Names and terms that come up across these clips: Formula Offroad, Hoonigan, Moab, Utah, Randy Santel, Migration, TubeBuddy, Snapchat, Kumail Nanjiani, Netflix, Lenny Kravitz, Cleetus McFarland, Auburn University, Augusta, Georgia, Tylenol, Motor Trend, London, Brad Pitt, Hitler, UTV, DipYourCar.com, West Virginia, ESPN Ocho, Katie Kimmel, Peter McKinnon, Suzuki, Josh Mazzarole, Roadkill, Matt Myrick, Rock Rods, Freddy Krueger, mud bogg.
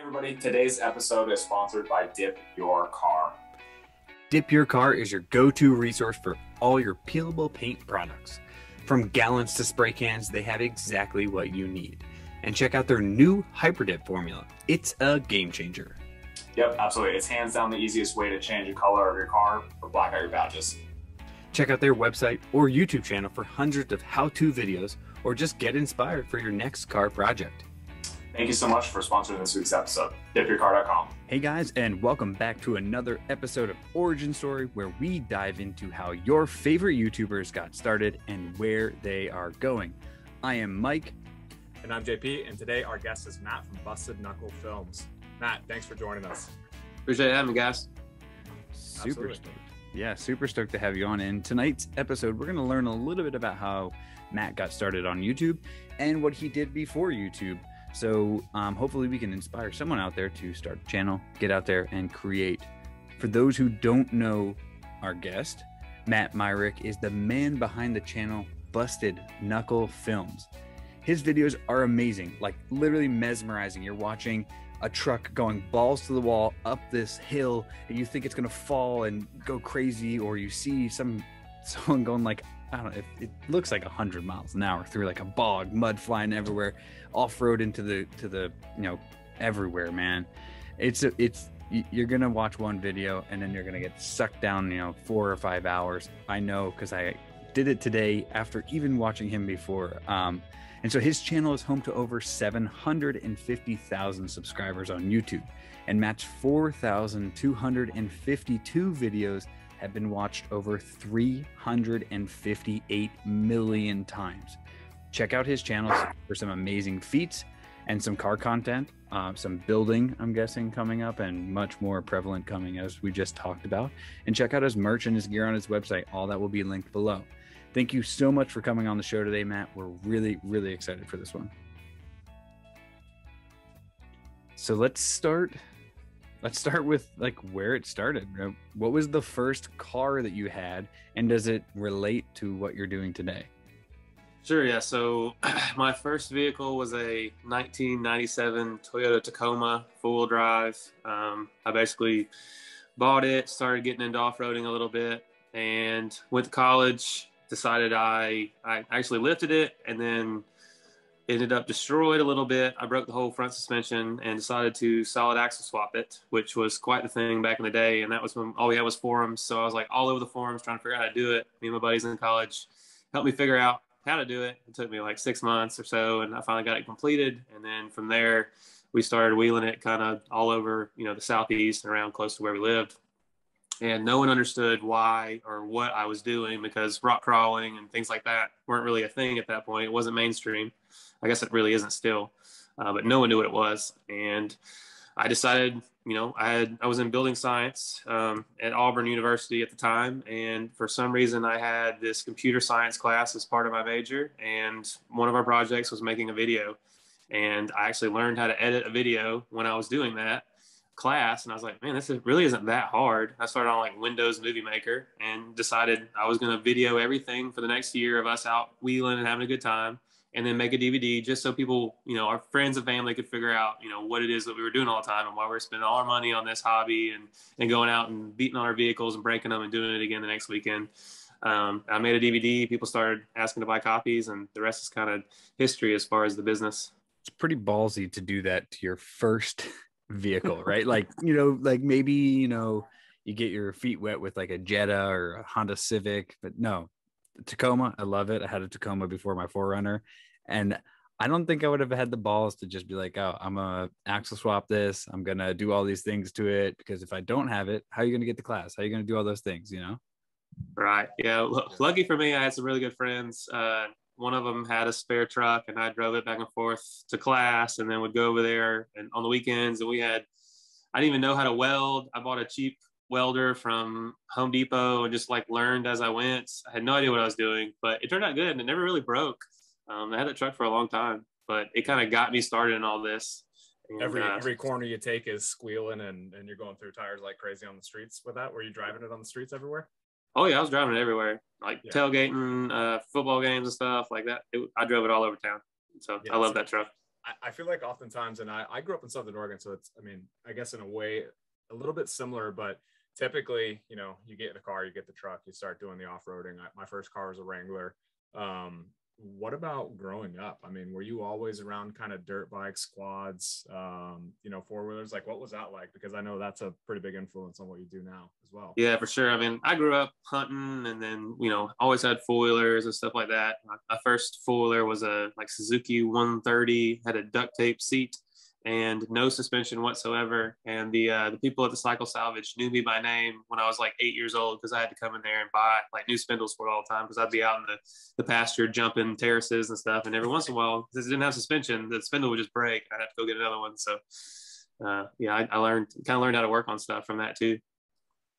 everybody, today's episode is sponsored by Dip Your Car. Dip Your Car is your go-to resource for all your peelable paint products. From gallons to spray cans, they have exactly what you need. And check out their new Hyper Dip formula. It's a game changer. Yep, absolutely. It's hands down the easiest way to change the color of your car or black out your badges. Check out their website or YouTube channel for hundreds of how-to videos, or just get inspired for your next car project. Thank you so much for sponsoring this week's episode. DipYourCar.com. Hey guys, and welcome back to another episode of Origin Story, where we dive into how your favorite YouTubers got started and where they are going. I am Mike. And I'm JP, and today our guest is Matt from Busted Knuckle Films. Matt, thanks for joining us. Appreciate having me, guys. Super stoked. Yeah, super stoked to have you on. In tonight's episode, we're going to learn a little bit about how Matt got started on YouTube and what he did before YouTube. So hopefully we can inspire someone out there to start a channel, get out there and create. For those who don't know our guest, Matt Myrick is the man behind the channel Busted Knuckle Films. His videos are amazing, like literally mesmerizing. You're watching a truck going balls to the wall up this hill and you think it's going to fall and go crazy, or you see someone going like, I don't know, it looks like 100 miles an hour through like a bog, mud flying everywhere, off-road into the you know, everywhere, man. It's you're going to watch one video and then you're going to get sucked down, you know, 4 or 5 hours. I know, because I did it today after even watching him before. And so his channel is home to over 750,000 subscribers on YouTube, and Matt's 4,252 videos have been watched over 358 million times. Check out his channels for some amazing feats and some car content, some building, I'm guessing, coming up, and much more prevalent coming, as we just talked about. And check out his merch and his gear on his website. All that will be linked below. Thank you so much for coming on the show today, Matt. We're really, really excited for this one. So let's start. Let's start with like where it started. What was the first car that you had, and does it relate to what you're doing today? Sure, yeah. So my first vehicle was a 1997 Toyota Tacoma four-wheel drive. I basically bought it, started getting into off-roading a little bit, and went to college, decided I actually lifted it and then ended up destroyed a little bit. I broke the whole front suspension and decided to solid axle swap it, which was quite the thing back in the day. And that was when all we had was forums. So I was like all over the forums trying to figure out how to do it. Me and my buddies in college helped me figure out how to do it. It took me like 6 months or so, and I finally got it completed. And then from there, we started wheeling it kind of all over, you know, the Southeast and around close to where we lived. And no one understood why or what I was doing, because rock crawling and things like that weren't really a thing at that point. It wasn't mainstream. I guess it really isn't still, but no one knew what it was. And I decided, you know, I was in building science at Auburn University at the time. And for some reason I had this computer science class as part of my major. And one of our projects was making a video. And I actually learned how to edit a video when I was doing that class, and I was like, man, this really isn't that hard. I started on like Windows Movie Maker and decided I was going to video everything for the next year of us out wheeling and having a good time, and then make a DVD just so people, you know, our friends and family could figure out, you know, what it is that we were doing all the time and why we were spending all our money on this hobby and going out and beating on our vehicles and breaking them and doing it again the next weekend. I made a DVD. People started asking to buy copies, and the rest is kind of history as far as the business. It's pretty ballsy to do that to your first vehicle, right? Like, you know, like maybe, you know, you get your feet wet with like a Jetta or a Honda Civic, but no, Tacoma. I love it. I had a Tacoma before my 4Runner, and I don't think I would have had the balls to just be like, oh, I'm gonna axle swap this, I'm gonna do all these things to it, because if I don't have it, how are you gonna get the class? How are you gonna do all those things, you know? Right. Yeah. Lucky for me, I had some really good friends. One of them had a spare truck, and I drove it back and forth to class, and then would go over there and on the weekends. And I didn't even know how to weld. I bought a cheap welder from Home Depot and just like learned as I went. I had no idea what I was doing, but it turned out good, and it never really broke. I had that truck for a long time, but it kind of got me started in all this. And every corner you take is squealing, and you're going through tires like crazy on the streets with that. Were you driving it on the streets everywhere? Oh yeah, I was driving it everywhere, like yeah, tailgating, football games and stuff like that. I drove it all over town, so yeah, I love that truck. I feel like oftentimes, and I grew up in Southern Oregon, so it's, I mean, I guess in a way a little bit similar, but typically, you know, you get in a car, you get the truck, you start doing the off-roading. My first car was a Wrangler. What about growing up? I mean, were you always around kind of dirt bikes, quads, you know, four-wheelers? Like, what was that like? Because I know that's a pretty big influence on what you do now as well. Yeah, for sure. I mean, I grew up hunting and then, you know, always had four-wheelers and stuff like that. My first four-wheeler was a Suzuki 130, had a duct tape seat and no suspension whatsoever. And the people at the Cycle Salvage knew me by name when I was like 8 years old, because I had to come in there and buy like new spindles for it all the time, because I'd be out in the pasture jumping terraces and stuff, and every once in a while, because it didn't have suspension, the spindle would just break. I'd have to go get another one. So yeah, I learned how to work on stuff from that too.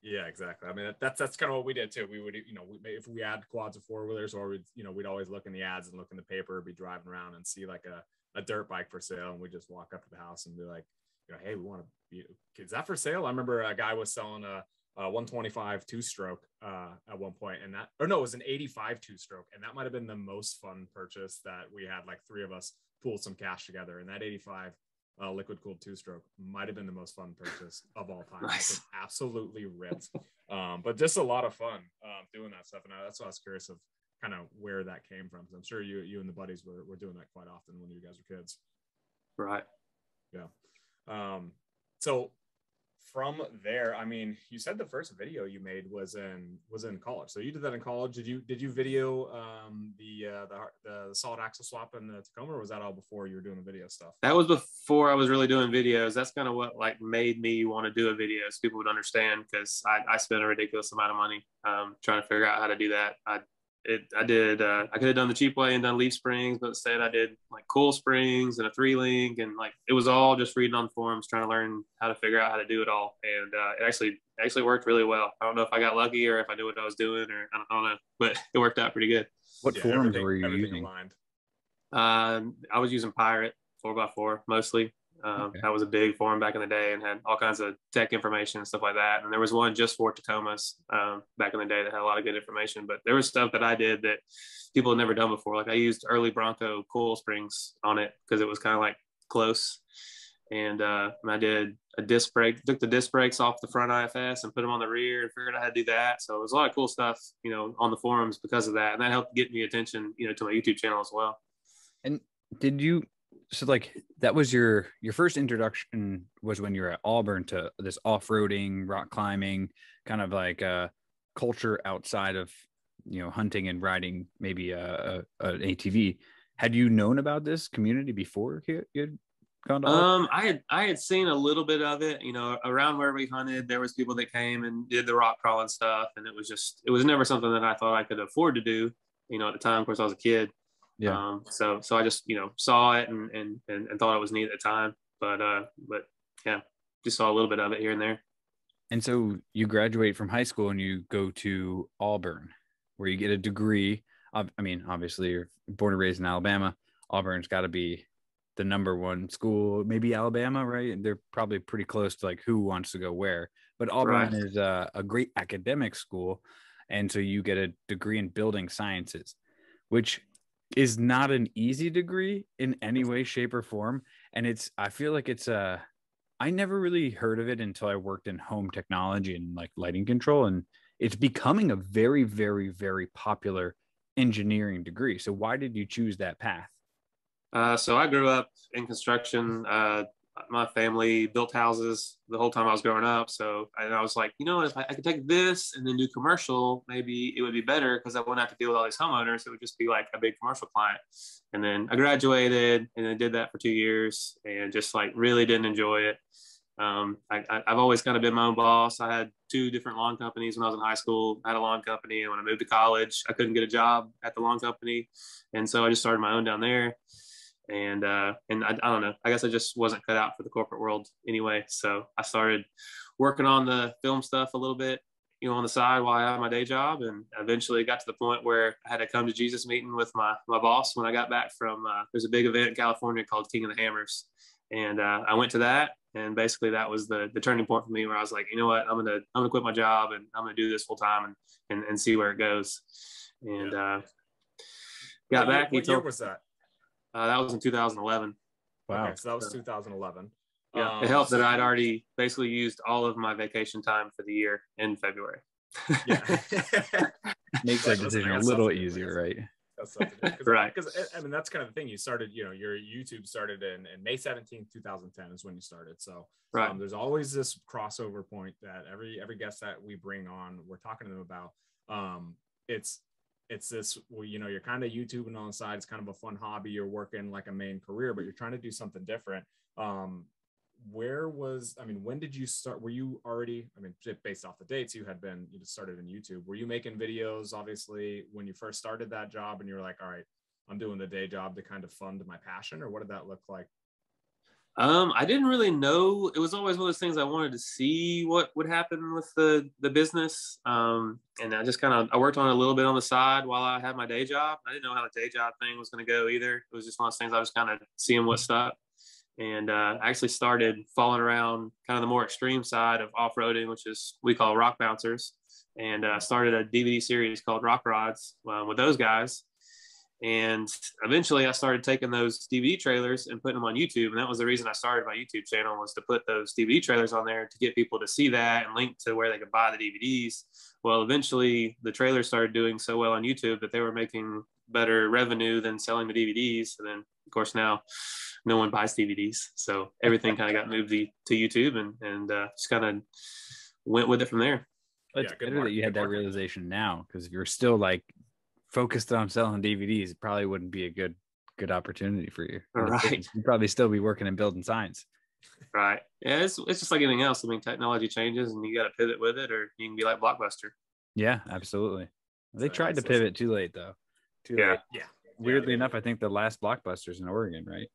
Yeah, exactly. I mean, that's kind of what we did too. We would, you know, if we had quads or four-wheelers, or we'd, you know, we'd always look in the ads and look in the paper, be driving around and see like a dirt bike for sale, and we just walk up to the house and be like, you know, hey, we want to, is that for sale? I remember a guy was selling a 125 two-stroke at one point, and that, or no, it was an 85 two-stroke, and that might have been the most fun purchase that we had. Like three of us pooled some cash together, and that 85 liquid-cooled two-stroke might have been the most fun purchase of all time. Nice. Like, absolutely ripped, but just a lot of fun doing that stuff, and that's why I was curious of kind of where that came from. So I'm sure you and the buddies were doing that quite often when you guys were kids. Right. Yeah. So from there, I mean, you said the first video you made was in college. So you did that in college. Did you video the solid axle swap in the Tacoma, or was that all before you were doing the video stuff? That was before I was really doing videos. That's kind of what like made me want to do a video, so people would understand, because I spent a ridiculous amount of money trying to figure out how to do that. I could have done the cheap way and done leaf springs, but instead I did like cool springs and a 3-link, and like it was all just reading on forums, trying to learn how to figure out how to do it all. And it actually worked really well. I don't know if I got lucky or if I knew what I was doing, or I don't know, but it worked out pretty good. What forums were you using? I was using Pirate 4x4 mostly. Okay. That was a big forum back in the day, and had all kinds of tech information and stuff like that. And there was one just for Tacomas back in the day that had a lot of good information, but there was stuff that I did that people had never done before. Like I used early Bronco coil springs on it, because it was kind of like close. And I did a disc brake, took the disc brakes off the front IFS and put them on the rear, and figured out how to do that. So it was a lot of cool stuff, you know, on the forums because of that. And that helped get me attention, you know, to my YouTube channel as well. And did you, so like that was your first introduction was when you were at Auburn to this off-roading, rock climbing kind of like a culture outside of, you know, hunting and riding, maybe an ATV. Had you known about this community before you had gone to Auburn? I had seen a little bit of it, you know, around where we hunted. There was people that came and did the rock crawling stuff, and it was never something that I thought I could afford to do, you know, at the time. Of course, I was a kid. Yeah. So I just, you know, saw it and thought it was neat at the time, but yeah, just saw a little bit of it here and there. And so you graduate from high school and you go to Auburn, where you get a degree. I mean, obviously you're born and raised in Alabama. Auburn's got to be the #1 school, maybe Alabama, right? They're probably pretty close to like who wants to go where, but Auburn is a great academic school. And so you get a degree in building sciences, which is not an easy degree in any way, shape, or form. And it's, I feel like it's a, I never really heard of it until I worked in home technology and like lighting control, and it's becoming a very, very, very popular engineering degree. So why did you choose that path? So I grew up in construction. My family built houses the whole time I was growing up. So I was like, you know, if I could take this and then do commercial, maybe it would be better, because I wouldn't have to deal with all these homeowners. It would just be like a big commercial client. And then I graduated and then did that for 2 years, and just like really didn't enjoy it. I've always kind of been my own boss. I had 2 different lawn companies when I was in high school. I had a lawn company, and when I moved to college, I couldn't get a job at the lawn company. And so I just started my own down there. And I don't know, I guess I just wasn't cut out for the corporate world anyway. So I started working on the film stuff a little bit, you know, on the side while I had my day job. And eventually got to the point where I had a come to Jesus meeting with my boss when I got back from, there's a big event in California called King of the Hammers. And I went to that. And basically that was the turning point for me, where I was like, you know what, I'm gonna quit my job, and I'm gonna do this full time and see where it goes. And got back. What year was that? That was in 2011. Wow. Okay, so that was 2011. Yeah, it helped that I'd already basically used all of my vacation time for the year in February. Yeah. Makes that decision a little easier, right? That's right. Because I mean, that's kind of the thing. You started, you know, your YouTube started in May 17th, 2010 is when you started. So right. There's always this crossover point that every guest that we bring on, we're talking to them about. It's this, well, you know, you're kind of YouTubing on the side. It's kind of a fun hobby. You're working like a main career, but you're trying to do something different. When did you start? Were you already, I mean, based off the dates you had been, you just started in YouTube, were you making videos, obviously, when you first started that job and you were like, all right, I'm doing the day job to kind of fund my passion, or what did that look like? I didn't really know. It was always one of those things I wanted to see what would happen with the business. And I just I worked on it a little bit on the side while I had my day job. I didn't know how the day job thing was going to go either. It was just one of those things I was kind of seeing what stuff. And I actually started falling around kind of the more extreme side of off-roading, which is we call rock bouncers, and started a DVD series called Rock Rods with those guys. And eventually I started taking those DVD trailers and putting them on YouTube. And that was the reason I started my YouTube channel, was to put those DVD trailers on there to get people to see that and link to where they could buy the DVDs. Well, eventually the trailers started doing so well on YouTube that they were making better revenue than selling the DVDs. And then, of course, now no one buys DVDs. So everything kind of got moved to YouTube and just kind of went with it from there. It's better that you had that realization now, because if you're still like focused on selling DVDs, it probably wouldn't be a good opportunity for you. Right. You'd probably still be working and building signs. Right. Yeah, it's just like anything else. I mean, technology changes and you got to pivot with it, or you can be like Blockbuster. Yeah, absolutely. They tried to pivot too late, though. Too late. Weirdly enough, I think the last Blockbuster's in Oregon, right?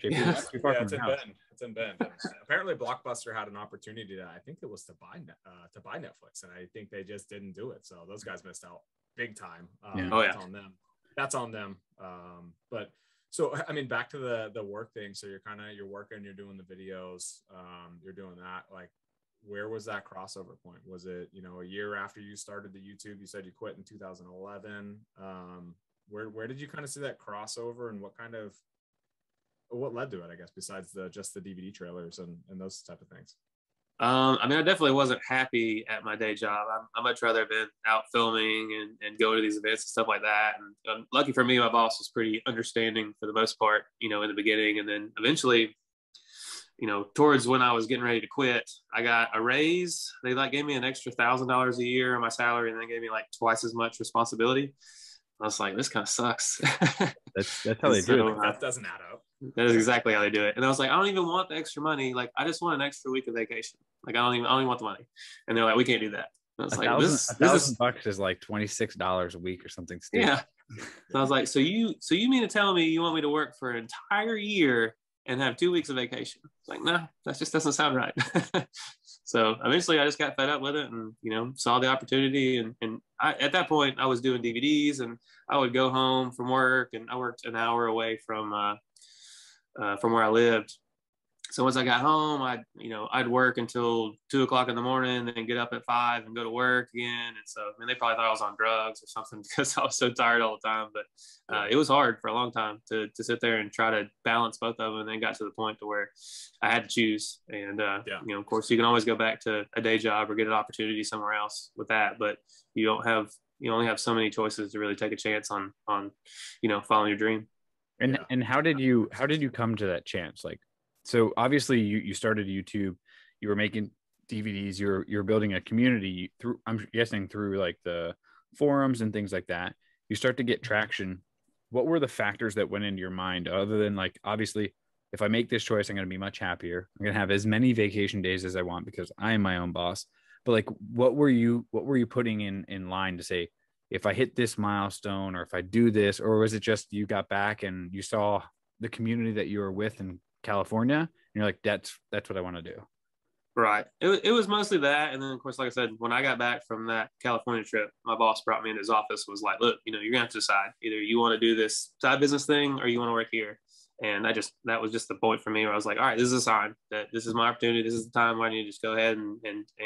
It's in Bend. Apparently, Blockbuster had an opportunity to, I think it was to buy Netflix, and I think they just didn't do it. So those guys missed out big time. That's on them. But so, I mean, back to the work thing. So you're working, you're doing the videos, you're doing that. Like, where was that crossover point? Was it, you know, a year after you started the YouTube? You said you quit in 2011. Where did you kind of see that crossover, and what led to it, I guess, besides just the DVD trailers and those type of things? I mean, I definitely wasn't happy at my day job. I much rather have been out filming and going to these events and stuff like that. And lucky for me, my boss was pretty understanding for the most part, you know, in the beginning. And then eventually, you know, towards when I was getting ready to quit, I got a raise. They gave me an extra $1,000 a year on my salary, and then gave me like twice as much responsibility. I was like, this kind of sucks. That's how they do it. That doesn't add up. That is exactly how they do it. And I was like, I don't even want the extra money. Like, I just want an extra week of vacation. Like, I don't even want the money. And they're like, we can't do that. And I was like, $1,000 is like $26 a week or something. Yeah. So I was like, so you mean to tell me you want me to work for an entire year and have 2 weeks of vacation? Like, nah, that just doesn't sound right. So eventually I just got fed up with it, and, you know, saw the opportunity. And at that point I was doing DVDs, and I would go home from work, and I worked an hour away from where I lived. So once I got home, I'd work until 2 o'clock in the morning, and get up at 5 and go to work again. And so, I mean, they probably thought I was on drugs or something, because I was so tired all the time. But it was hard for a long time to sit there and try to balance both of them. And then got to the point to where I had to choose. And, you know, of course, you can always go back to a day job or get an opportunity somewhere else with that. But you only have so many choices to really take a chance on, you know, following your dream. And how did you come to that chance? Like, so obviously you started YouTube, you were making DVDs, you're building a community through, I'm guessing, through like the forums and things like that. You start to get traction. What were the factors that went into your mind, other than like, obviously, if I make this choice, I'm going to be much happier. I'm going to have as many vacation days as I want because I am my own boss. But like, what were you putting in line to say, if I hit this milestone, or if I do this? Or was it just you got back and you saw the community that you were with and California, and you're like, that's what I want to do? Right. It was mostly that. And then, of course, like I said, when I got back from that California trip, my boss brought me in his office, was like, look, you know, you're gonna have to decide, either you want to do this side business thing or you want to work here. And that was just the point for me where I was like, all right, this is a sign that this is my opportunity. This is the time where I need to just go ahead and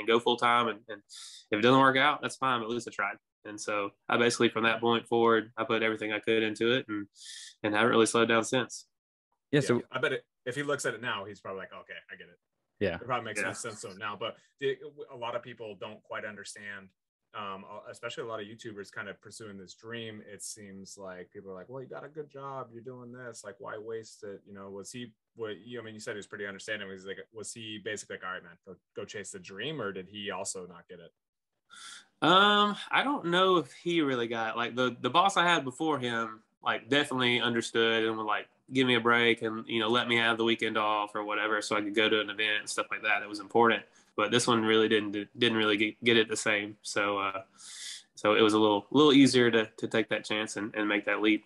go full time. And if it doesn't work out, that's fine, but at least I tried. And so I basically, from that point forward, I put everything I could into it, and haven't really slowed down since. Yeah. So I bet it, if he looks at it now, he's probably like, okay, I get it. Yeah. It probably makes sense to him now, but a lot of people don't quite understand, especially a lot of YouTubers kind of pursuing this dream. It seems like people are like, well, you got a good job, you're doing this, like, why waste it? You know, was he, I mean, you said he was pretty understanding. He's like, was he basically like, all right, man, go chase the dream, or did he also not get it? I don't know if he really got it. Like the boss I had before him, like, definitely understood and would like give me a break and, you know, let me have the weekend off or whatever, so I could go to an event and stuff like that. It was important, but this one really didn't really get it the same. So, so it was a little easier to take that chance and make that leap.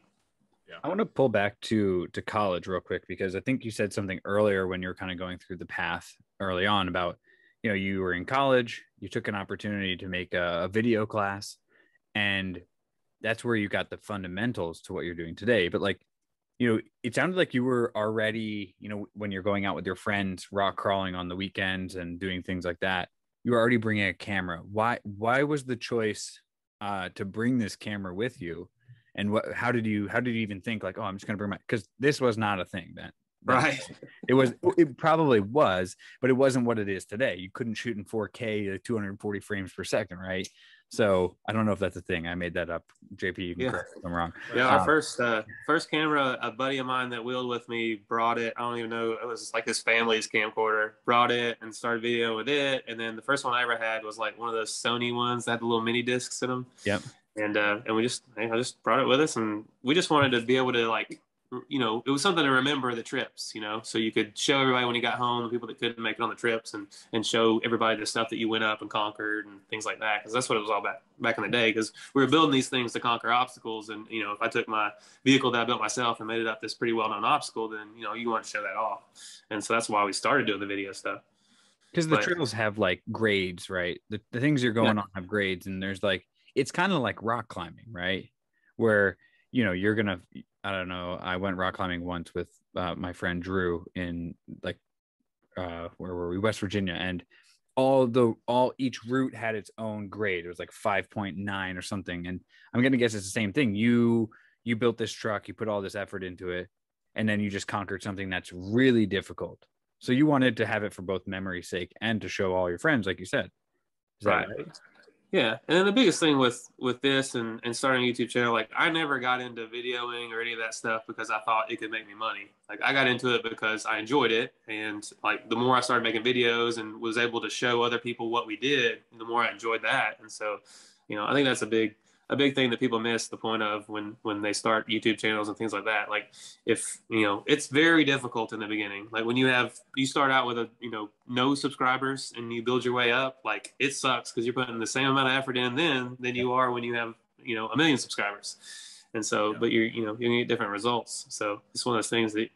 Yeah. I want to pull back to college real quick, because I think you said something earlier when you were kind of going through the path early on about, you know, you were in college, you took an opportunity to make a video class, and that's where you got the fundamentals to what you're doing today. But like, you know, it sounded like you were already, you know, when you're going out with your friends, rock crawling on the weekends and doing things like that, you were already bringing a camera. Why was the choice to bring this camera with you? And how did you even think like, oh, I'm just going to bring my, because this was not a thing then. Right. It probably was, but it wasn't what it is today. You couldn't shoot in 4K at 240 frames per second. Right. So I don't know if that's a thing. I made that up. JP, you can correct if I'm wrong. Yeah, our first camera, a buddy of mine that wheeled with me brought it. I don't even know. It was like his family's camcorder. Brought it and started video with it. And then the first one I ever had was like one of those Sony ones that had the little mini discs in them. Yep. And I just brought it with us, and we just wanted to be able to, like, you know, it was something to remember the trips, you know, so you could show everybody when you got home, the people that couldn't make it on the trips, and show everybody the stuff that you went up and conquered and things like that. Cause that's what it was all about back in the day. Cause we were building these things to conquer obstacles. And, you know, if I took my vehicle that I built myself and made it up this pretty well-known obstacle, then, you know, you want to show that off. And so that's why we started doing the video stuff. Cause the trails have like grades, right? The things you're going on have grades, and there's like, it's kind of like rock climbing, right? Where, you know, you're going to, I don't know, I went rock climbing once with my friend Drew in like, where were we? West Virginia. And each route had its own grade. It was like 5.9 or something. And I'm going to guess it's the same thing. You built this truck, you put all this effort into it, and then you just conquered something that's really difficult. So you wanted to have it for both memory's sake and to show all your friends, like you said. Is that right? Yeah. And then the biggest thing with this and starting a YouTube channel, like, I never got into videoing or any of that stuff because I thought it could make me money. Like, I got into it because I enjoyed it. And like, the more I started making videos and was able to show other people what we did, the more I enjoyed that. And so, you know, I think that's a big thing that people miss the point of when they start YouTube channels and things like that. Like, if, you know, it's very difficult in the beginning. Like, when you start out with no subscribers and you build your way up, like, it sucks because you're putting the same amount of effort in than you are when you have, you know, 1 million subscribers. And so, but you're gonna get different results. So it's one of those things that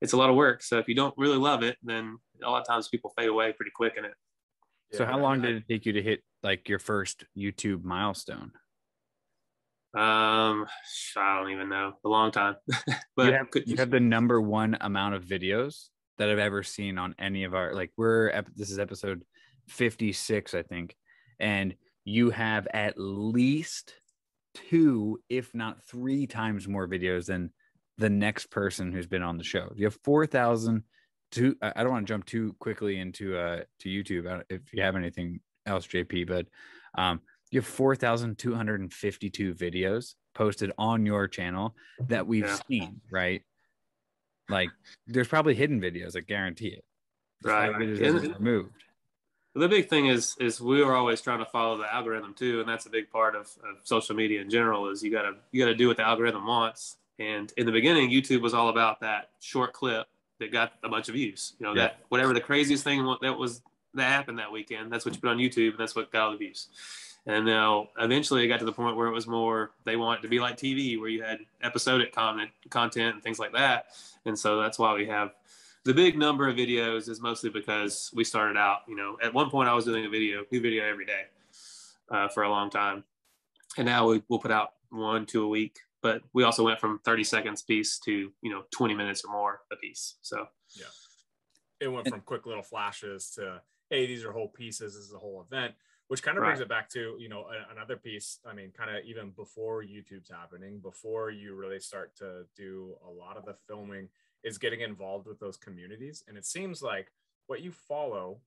it's a lot of work. So if you don't really love it, then a lot of times people fade away pretty quick in it. So how long did it take you to hit like your first YouTube milestone? I don't even know, a long time. But you have the number one amount of videos that I've ever seen on any of our, like, this is episode 56, I think, and you have at least 2, if not 3 times more videos than the next person who's been on the show. You have 4,000. I don't want to jump too quickly into to YouTube if you have anything else, JP, but you have 4,252 videos posted on your channel that we've seen, right? Like, there's probably hidden videos, I guarantee it. Right. Removed. The big thing is we were always trying to follow the algorithm too, and that's a big part of social media in general, is you gotta do what the algorithm wants. And in the beginning, YouTube was all about that short clip that got a bunch of views. You know, that whatever the craziest thing that happened that weekend, that's what you put on YouTube, and that's what got all the views. And now eventually it got to the point where it was more, they want it to be like TV, where you had episodic content and things like that. And so that's why we have the big number of videos, is mostly because we started out, you know, at one point I was doing a new video every day for a long time. And now we'll put out 1, 2 a week, but we also went from 30 seconds piece to, you know, 20 minutes or more a piece. So yeah, it went from quick little flashes to, hey, these are whole pieces, this is a whole event. Which kind of brings it back to, you know, another piece. I mean, kind of even before YouTube's happening, before you really start to do a lot of the filming, is getting involved with those communities. And it seems like what you follow,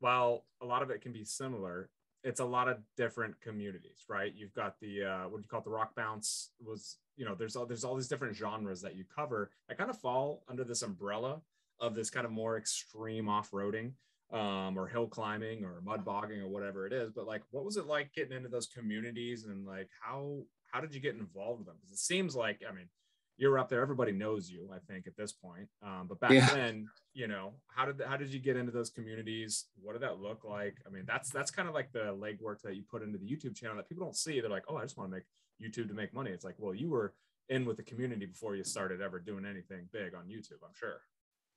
while a lot of it can be similar, it's a lot of different communities, right? You've got the, what do you call it? The rock bounce was, you know, there's all these different genres that you cover that kind of fall under this umbrella of this kind of more extreme off-roading, or hill climbing or mud bogging or whatever it is. But like, what was it like getting into those communities, and like, how did you get involved with them? Because it seems like, I mean, you're up there, everybody knows you, I think, at this point. But back then, you know, how did you get into those communities? What did that look like? I mean, that's kind of like the legwork that you put into the YouTube channel that people don't see. They're like, oh, I just want to make YouTube to make money. It's like, well, you were in with the community before you started ever doing anything big on YouTube, I'm sure.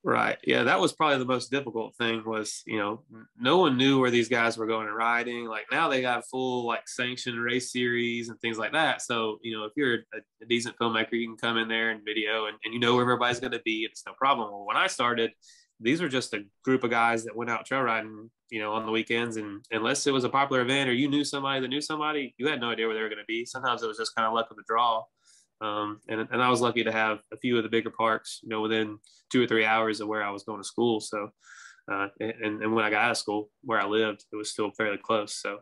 Right. Yeah, that was probably the most difficult thing was, you know, no one knew where these guys were going and riding. Like now they got full like sanctioned race series and things like that. So, you know, if you're a decent filmmaker, you can come in there and video and you know where everybody's going to be. It's no problem. Well, when I started, these were just a group of guys that went out trail riding, you know, on the weekends. And unless it was a popular event or you knew somebody that knew somebody, you had no idea where they were going to be. Sometimes it was just kind of luck of the draw. And I was lucky to have a few of the bigger parks, you know, within 2 or 3 hours of where I was going to school. So, and when I got out of school, where I lived, it was still fairly close. So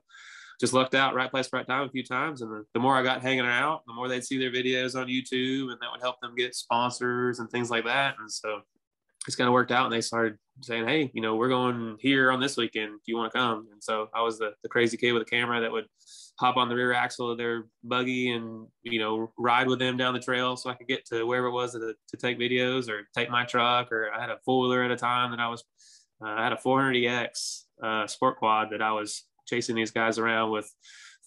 just lucked out, right place, right time a few times. And the more I got hanging out, the more they'd see their videos on YouTube, and that would help them get sponsors and things like that. And so it's kind of worked out, and they started saying, hey, you know, we're going here on this weekend. Do you want to come? And so I was the crazy kid with a camera that would hop on the rear axle of their buggy and, you know, ride with them down the trail so I could get to wherever it was to take videos or take my truck. Or I had a four-wheeler at a time that I had a 400EX sport quad that I was chasing these guys around with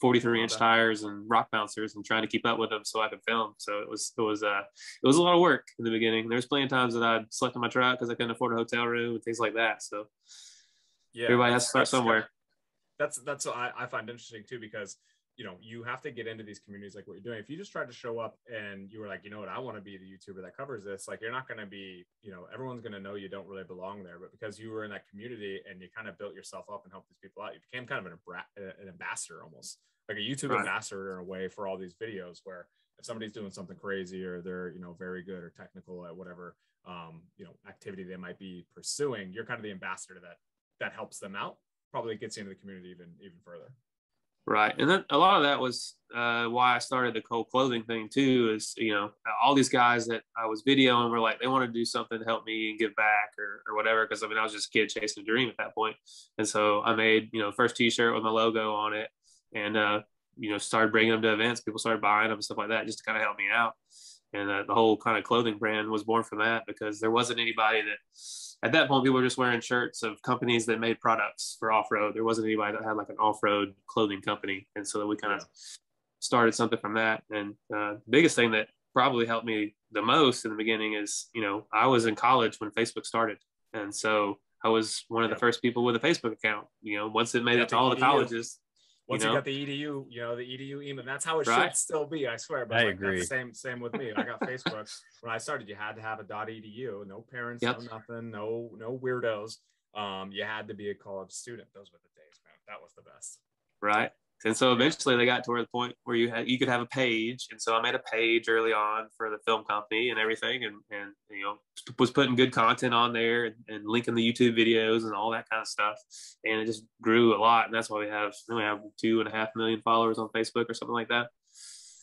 43-inch tires and rock bouncers and trying to keep up with them so I could film. So it was a lot of work in the beginning. There was plenty of times that I'd slept in my truck because I couldn't afford a hotel room and things like that. So yeah, everybody has to start somewhere. That's what I find interesting too, because, you know, you have to get into these communities like what you're doing. If you just tried to show up and you were like, you know what, I want to be the YouTuber that covers this, like, you're not going to be, you know, everyone's going to know you don't really belong there. But because you were in that community and you kind of built yourself up and helped these people out, you became kind of an ambassador, almost like a YouTube ambassador in a way for all these videos, where if somebody's doing something crazy or they're, you know, very good or technical at whatever, you know, activity they might be pursuing, you're kind of the ambassador that helps them out. Probably gets into the community even further. Right. And then a lot of that was why I started the cold clothing thing too, is, you know, all these guys that I was videoing were like, they want to do something to help me and give back or whatever. Cause I mean, I was just a kid chasing a dream at that point. And so I made, you know, first t-shirt with my logo on it and, you know, started bringing them to events. People started buying them and stuff like that just to kind of help me out. And the whole kind of clothing brand was born from that, because there wasn't anybody that, at that point, people were just wearing shirts of companies that made products for off-road. There wasn't anybody that had like an off-road clothing company. And so we kind of started something from that. And the biggest thing that probably helped me the most in the beginning is, you know, I was in college when Facebook started. And so I was one of the first people with a Facebook account, you know, once it made it to all the colleges. Once you got the EDU, you know, the EDU email, that's how it should still be, I swear. But I agree. That's the same with me. I got Facebook. When I started, you had to have a .edu, no parents, no nothing, no weirdos. You had to be a college student. Those were the days, man. That was the best. Right. And so eventually they got to the point where you could have a page. And so I made a page early on for the film company and everything, and you know, was putting good content on there and linking the YouTube videos and all that kind of stuff. And it just grew a lot. And that's why we have 2.5 million followers on Facebook or something like that.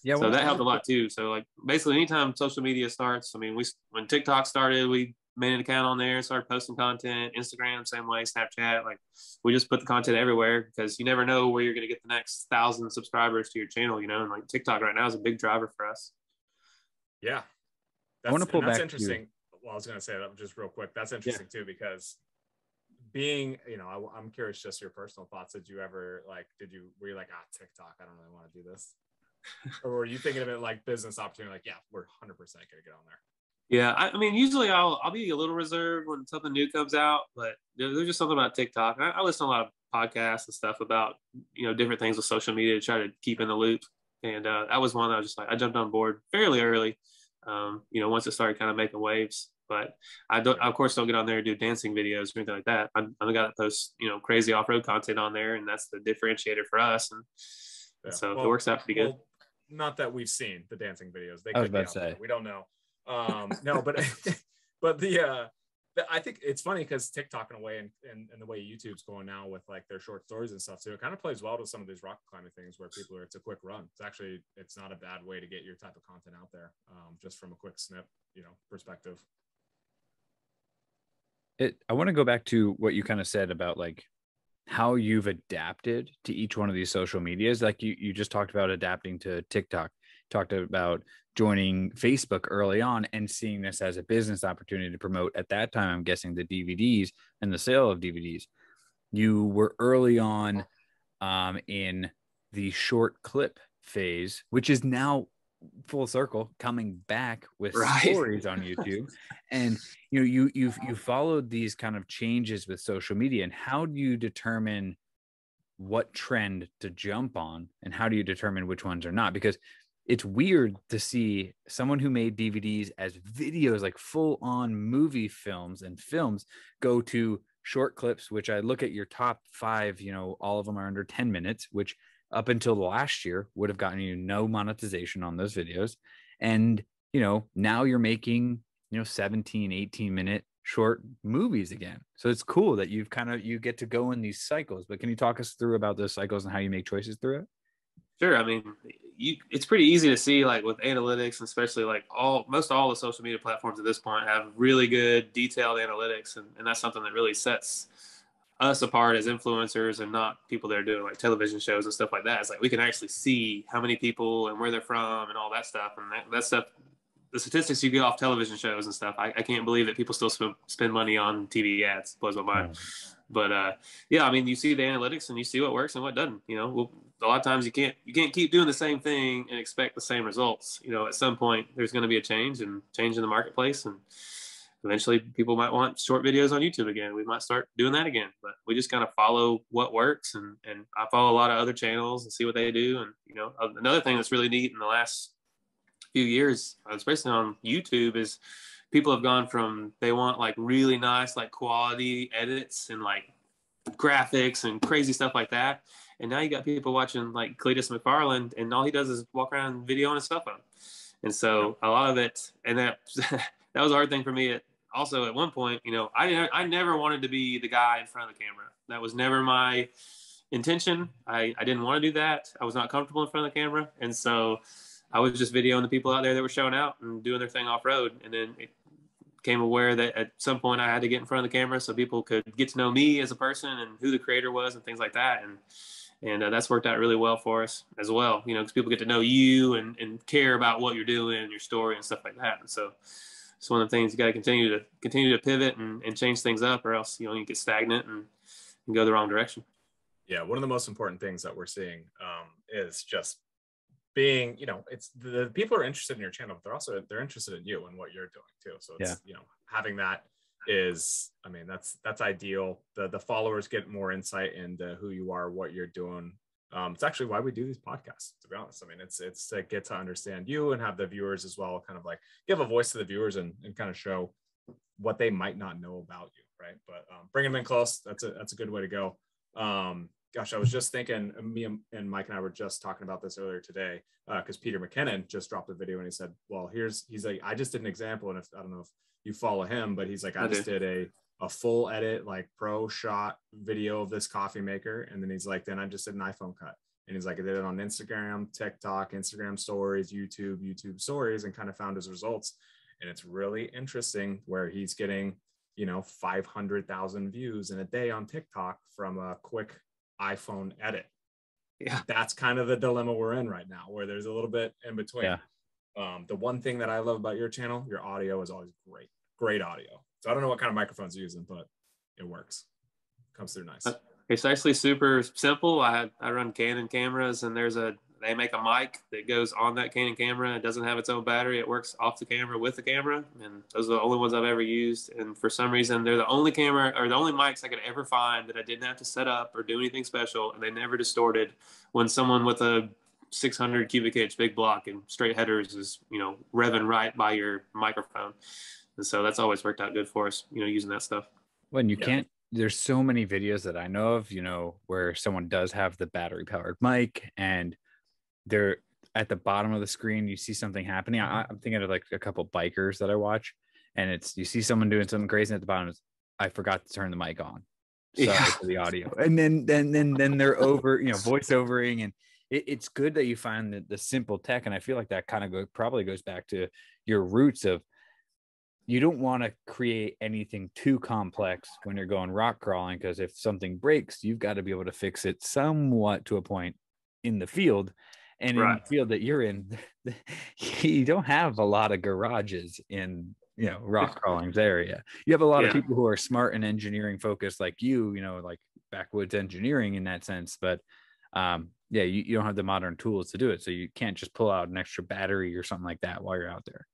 Yeah, so that helped a lot too. So like basically anytime social media starts, I mean, when TikTok started, we made an account on there, started posting content. Instagram, same way. Snapchat, like we just put the content everywhere, because you never know where you're going to get the next 1,000 subscribers to your channel, you know. And like TikTok right now is a big driver for us. Yeah, I want to pull back. That's interesting. Well, I was going to say that just real quick. That's interesting too, because being, you know, I'm curious just your personal thoughts. Did you ever like? Were you like, TikTok? I don't really want to do this, or were you thinking of it like business opportunity? Like, yeah, we're 100% going to get on there. Yeah, I mean, usually I'll be a little reserved when something new comes out, but there's just something about TikTok. I listen to a lot of podcasts and stuff about, you know, different things with social media to try to keep in the loop. And that was one that I was just like, I jumped on board fairly early, you know, once it started kind of making waves. But I of course don't get on there and do dancing videos or anything like that. I'm the guy that posts, you know, crazy off-road content on there, and that's the differentiator for us. And so it works out pretty good. Not that we've seen the dancing videos. They could be out there. We don't know. No, but But I think it's funny because TikTok in a way and the way YouTube's going now with like their short stories and stuff. So it kind of plays well to some of these rock climbing things where people are, it's a quick run. It's not a bad way to get your type of content out there, just from a quick snip, perspective. I want to go back to what you kind of said about like how you've adapted to each one of these social medias. Like you just talked about adapting to TikTok, talked about joining Facebook early on and seeing this as a business opportunity to promote at that time, I'm guessing the DVDs and the sale of DVDs. You were early on in the short clip phase, which is now full circle coming back with stories on YouTube. And you followed these kind of changes with social media. And how do you determine what trend to jump on, and how do you determine which ones are not? Because it's weird to see someone who made DVDs as videos, like full on movie films and films, go to short clips, which I look at your top five, all of them are under 10 minutes, which up until last year would have gotten you no monetization on those videos. And, now you're making, 17, 18 minute short movies again. So it's cool that you've you get to go in these cycles, but can you talk us through about those cycles and how you make choices through it? Sure. I mean, it's pretty easy to see, like with analytics, especially like most all the social media platforms at this point have really good detailed analytics. And that's something that really sets us apart as influencers and not people that are doing like television shows and stuff like that. It's like, we can actually see how many people and where they're from and all that stuff. And that stuff, the statistics you get off television shows and stuff, I can't believe that people still spend money on TV ads. Blows my mind. But yeah, I mean, you see the analytics and you see what works and what doesn't. A lot of times you can't keep doing the same thing and expect the same results. At some point there's going to be a change in the marketplace, and eventually people might want short videos on YouTube again. We might start doing that again, but we just kind of follow what works. And I follow a lot of other channels and see what they do. And, another thing that's really neat in the last few years, especially on YouTube, is people have gone from, they want like really nice, like quality edits and like graphics and crazy stuff like that. And now you got people watching like Cleetus McFarland, and all he does is walk around and video on his cell phone. And so a lot of it, and that was a hard thing for me. Also, at one point, I never wanted to be the guy in front of the camera. That was never my intention. I didn't want to do that. I was not comfortable in front of the camera. And so I was just videoing the people out there that were showing out and doing their thing off road. And then it became aware that at some point I had to get in front of the camera so people could get to know me as a person and who the creator was and things like that. And that's worked out really well for us as well, because people get to know you and care about what you're doing and your story and stuff like that. And so it's one of the things you got to continue to pivot and change things up, or else you get stagnant and go the wrong direction. Yeah, one of the most important things that we're seeing is just being, it's the people are interested in your channel, but they're interested in you and what you're doing too. So it's having that is, I mean, that's ideal. The followers get more insight into who you are, what you're doing. It's actually why we do these podcasts, to be honest. I mean, it's to get to understand you and have the viewers as well, kind of like give a voice to the viewers and kind of show what they might not know about you, right? But bringing them in close, that's a good way to go. Gosh, I was just thinking, me and Mike and I were just talking about this earlier today, because Peter McKinnon just dropped a video and he said, well, he's like, I just did an example, and if, I don't know if you follow him, but he's like, I just did a full edit, like pro shot video of this coffee maker. And then he's like, then I just did an iPhone cut. And he's like, I did it on Instagram, TikTok, Instagram stories, YouTube stories, and kind of found his results. And it's really interesting where he's getting, 500,000 views in a day on TikTok from a quick iPhone edit. Yeah. That's kind of the dilemma we're in right now, where there's a little bit in between. Yeah. The one thing that I love about your channel, your audio is always great audio. So I don't know what kind of microphones you're using, but it works. Comes through nice. It's actually super simple. I run Canon cameras, and they make a mic that goes on that Canon camera. It doesn't have its own battery. It works off the camera with the camera. And those are the only ones I've ever used. And for some reason, they're the only camera, or the only mics I could ever find that I didn't have to set up or do anything special. And they never distorted when someone with a 600 cubic inch big block and straight headers is, revving right by your microphone. And so that's always worked out good for us, using that stuff. When you can't, there's so many videos that I know of, where someone does have the battery powered mic and they're at the bottom of the screen, you see something happening. I'm thinking of like a couple bikers that I watch, and it's, you see someone doing something crazy at the bottom, I forgot to turn the mic on. So yeah. For the audio. And then they're over, you know, voice overing, and it's good that you find the simple tech. And I feel like that kind of probably goes back to your roots of, you don't want to create anything too complex when you're going rock crawling, because if something breaks, you've got to be able to fix it somewhat to a point in the field. And right. In the field that you're in, you don't have a lot of garages in, you know, rock crawling's area. You have a lot of people who are smart and engineering focused, like you know, like backwoods engineering in that sense. But you don't have the modern tools to do it. So you can't just pull out an extra battery or something like that while you're out there.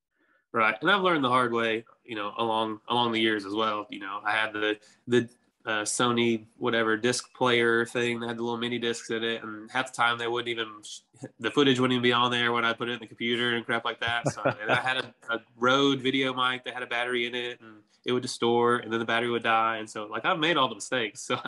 Right. And I've learned the hard way, you know, along the years as well. You know, I had the Sony, whatever disc player thing that had the little mini discs in it. And half the time they wouldn't even, the footage wouldn't even be on there when I put it in the computer and crap like that. So and I had a Rode video mic that had a battery in it, and it would distort, and then the battery would die. And so like, I've made all the mistakes. So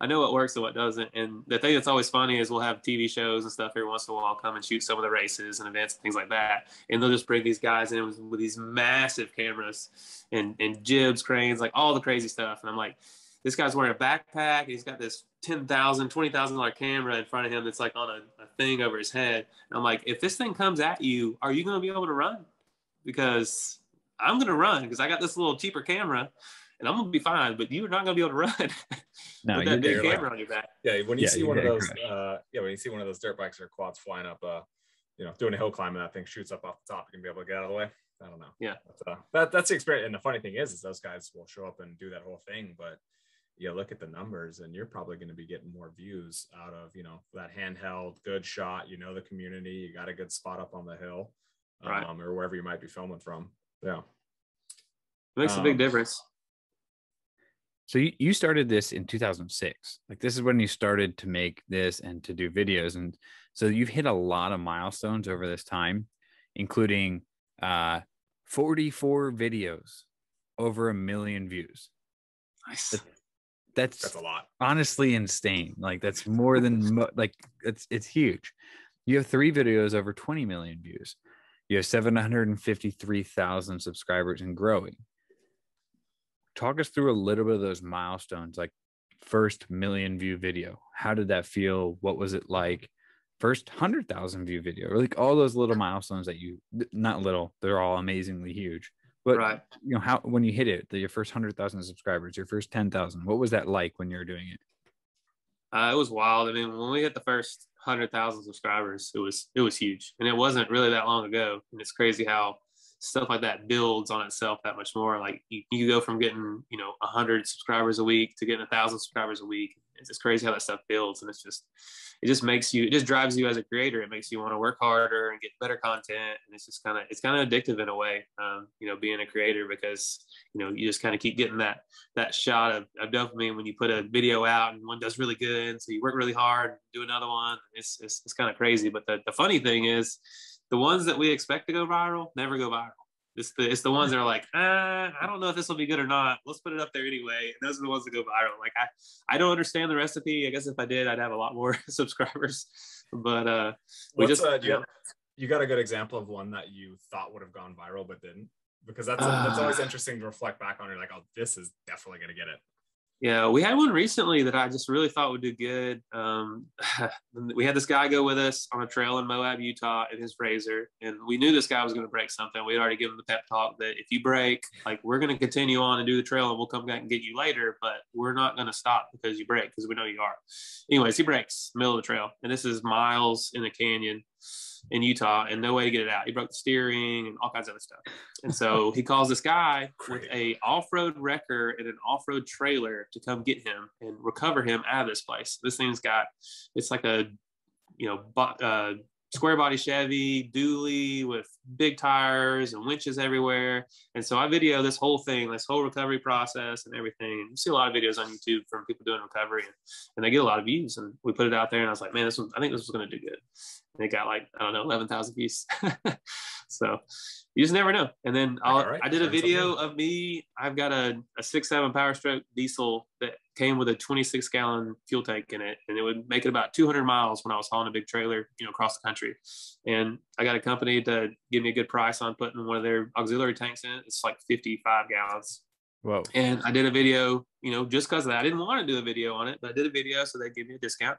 I know what works and what doesn't. And the thing that's always funny is we'll have TV shows and stuff every once in a while come and shoot some of the races and events and things like that. And they'll just bring these guys in with these massive cameras and jibs, cranes, like all the crazy stuff. And I'm like, this guy's wearing a backpack. And he's got this $10,000, $20,000 camera in front of him that's like on a thing over his head. And I'm like, if this thing comes at you, are you going to be able to run? Because I'm going to run because I got this little cheaper camera. And I'm going to be fine, but you're not going to be able to run no, with that big camera on your back. Yeah, when you see one of those dirt bikes or quads flying up, you know, doing a hill climb and that thing shoots up off the top, you can be able to get out of the way. I don't know. Yeah. That's the experience. And the funny thing is those guys will show up and do that whole thing, but you look at the numbers and you're probably going to be getting more views out of, you know, that handheld, good shot, you know, the community, you got a good spot up on the hill right. or wherever you might be filming from. Yeah. It makes a big difference. So you started this in 2006. Like this is when you started to make this and to do videos. And so you've hit a lot of milestones over this time, including 44 videos over 1 million views. Nice. That's a lot. Honestly insane. Like that's more than like it's huge. You have 3 videos over 20 million views. You have 753,000 subscribers and growing. Talk us through a little bit of those milestones, like first 1 million view video. How did that feel? What was it like? First 100,000 view video, or like all those little milestones that they're all amazingly huge. But right. You know, how, when you hit it, your first 100,000 subscribers, your first 10,000, what was that like when you were doing it? It was wild. I mean, when we hit the first 100,000 subscribers, it was huge, and it wasn't really that long ago. And it's crazy how stuff like that builds on itself that much more. Like you go from getting, you know, 100 subscribers a week to getting 1,000 subscribers a week. It's just crazy how that stuff builds. And it just drives you as a creator. It makes you want to work harder and get better content. And it's kind of addictive in a way, you know, being a creator, because, you know, you just kind of keep getting that shot of dopamine when you put a video out and one does really good. So you work really hard, do another one. It's kind of crazy. But the funny thing is, the ones that we expect to go viral never go viral. It's the ones that are like, I don't know if this will be good or not. Let's put it up there anyway. And those are the ones that go viral. Like I don't understand the recipe. I guess if I did, I'd have a lot more subscribers. But you got a good example of one that you thought would have gone viral but didn't, because that's always interesting to reflect back on. You're like, oh, this is definitely gonna get it. Yeah, we had one recently that I just really thought would do good. We had this guy go with us on a trail in Moab, Utah in his Razor. And we knew this guy was going to break something. We'd already given him the pep talk that if you break, like, we're going to continue on and do the trail and we'll come back and get you later, but we're not going to stop because you break, because we know you are. Anyways, he breaks middle of the trail. And this is miles in a canyon in Utah and no way to get it out. He broke the steering and all kinds of other stuff. And so he calls this guy with a off-road wrecker and an off-road trailer to come get him and recover him out of this place. This thing's got, it's like a, you know, square body Chevy dually with big tires and winches everywhere. And so I video this whole thing, this whole recovery process and everything. You see a lot of videos on YouTube from people doing recovery and they get a lot of views. And we put it out there and I was like, man, I think this was going to do good. And it got like, I don't know, 11,000 views. So you just never know. And then I did a video of me. I've got a 6.7 Power Stroke diesel that came with a 26-gallon fuel tank in it, and it would make it about 200 miles when I was hauling a big trailer, you know, across the country. And I got a company to give me a good price on putting one of their auxiliary tanks in it. It's like 55 gallons. Whoa. And I did a video, you know, just because of that. I didn't want to do a video on it, but I did a video so they gave me a discount.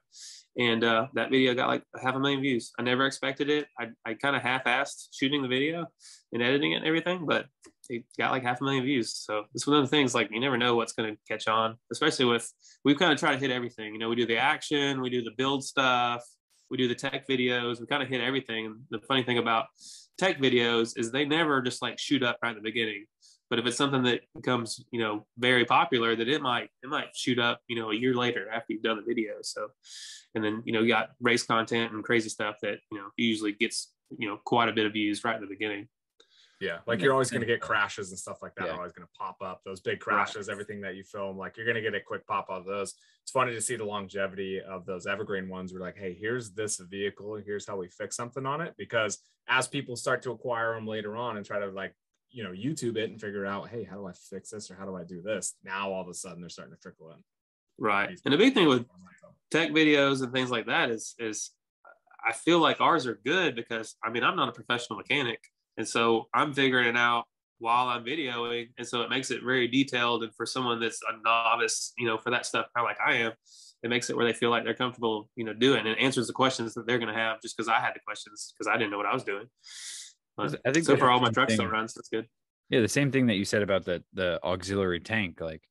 And that video got like 500,000 views. I never expected it. I kind of half-assed shooting the video and editing it and everything, but it got like 500,000 views. So it's one of the things, like, you never know what's going to catch on, especially with, we've kind of tried to hit everything. You know, we do the action, we do the build stuff, we do the tech videos, we kind of hit everything. And the funny thing about tech videos is they never just like shoot up right at the beginning. But if it's something that becomes, you know, very popular, that it might shoot up, you know, a year later after you've done the video. So, and then, you know, you got race content and crazy stuff that, you know, usually gets, you know, quite a bit of views right at the beginning. Yeah. Like you're always going to get crashes and stuff like that. Yeah. Always going to pop up those big crashes, right. Everything that you film, like you're going to get a quick pop out of those. It's funny to see the longevity of those evergreen ones. We're like, hey, here's this vehicle. Here's how we fix something on it. Because as people start to acquire them later on and try to like, you know, YouTube it and figure out, hey, how do I fix this or how do I do this? Now, all of a sudden, they're starting to trickle in. Right. And the big thing with tech videos and things like that is I feel like ours are good because, I mean, I'm not a professional mechanic. And so I'm figuring it out while I'm videoing. And so it makes it very detailed. And for someone that's a novice, you know, for that stuff, kind of like I am, it makes it where they feel like they're comfortable, you know, doing and answers the questions that they're going to have just because I had the questions because I didn't know what I was doing. I think so. For all my trucks still runs, that's good. Yeah, the same thing that you said about the auxiliary tank. Like,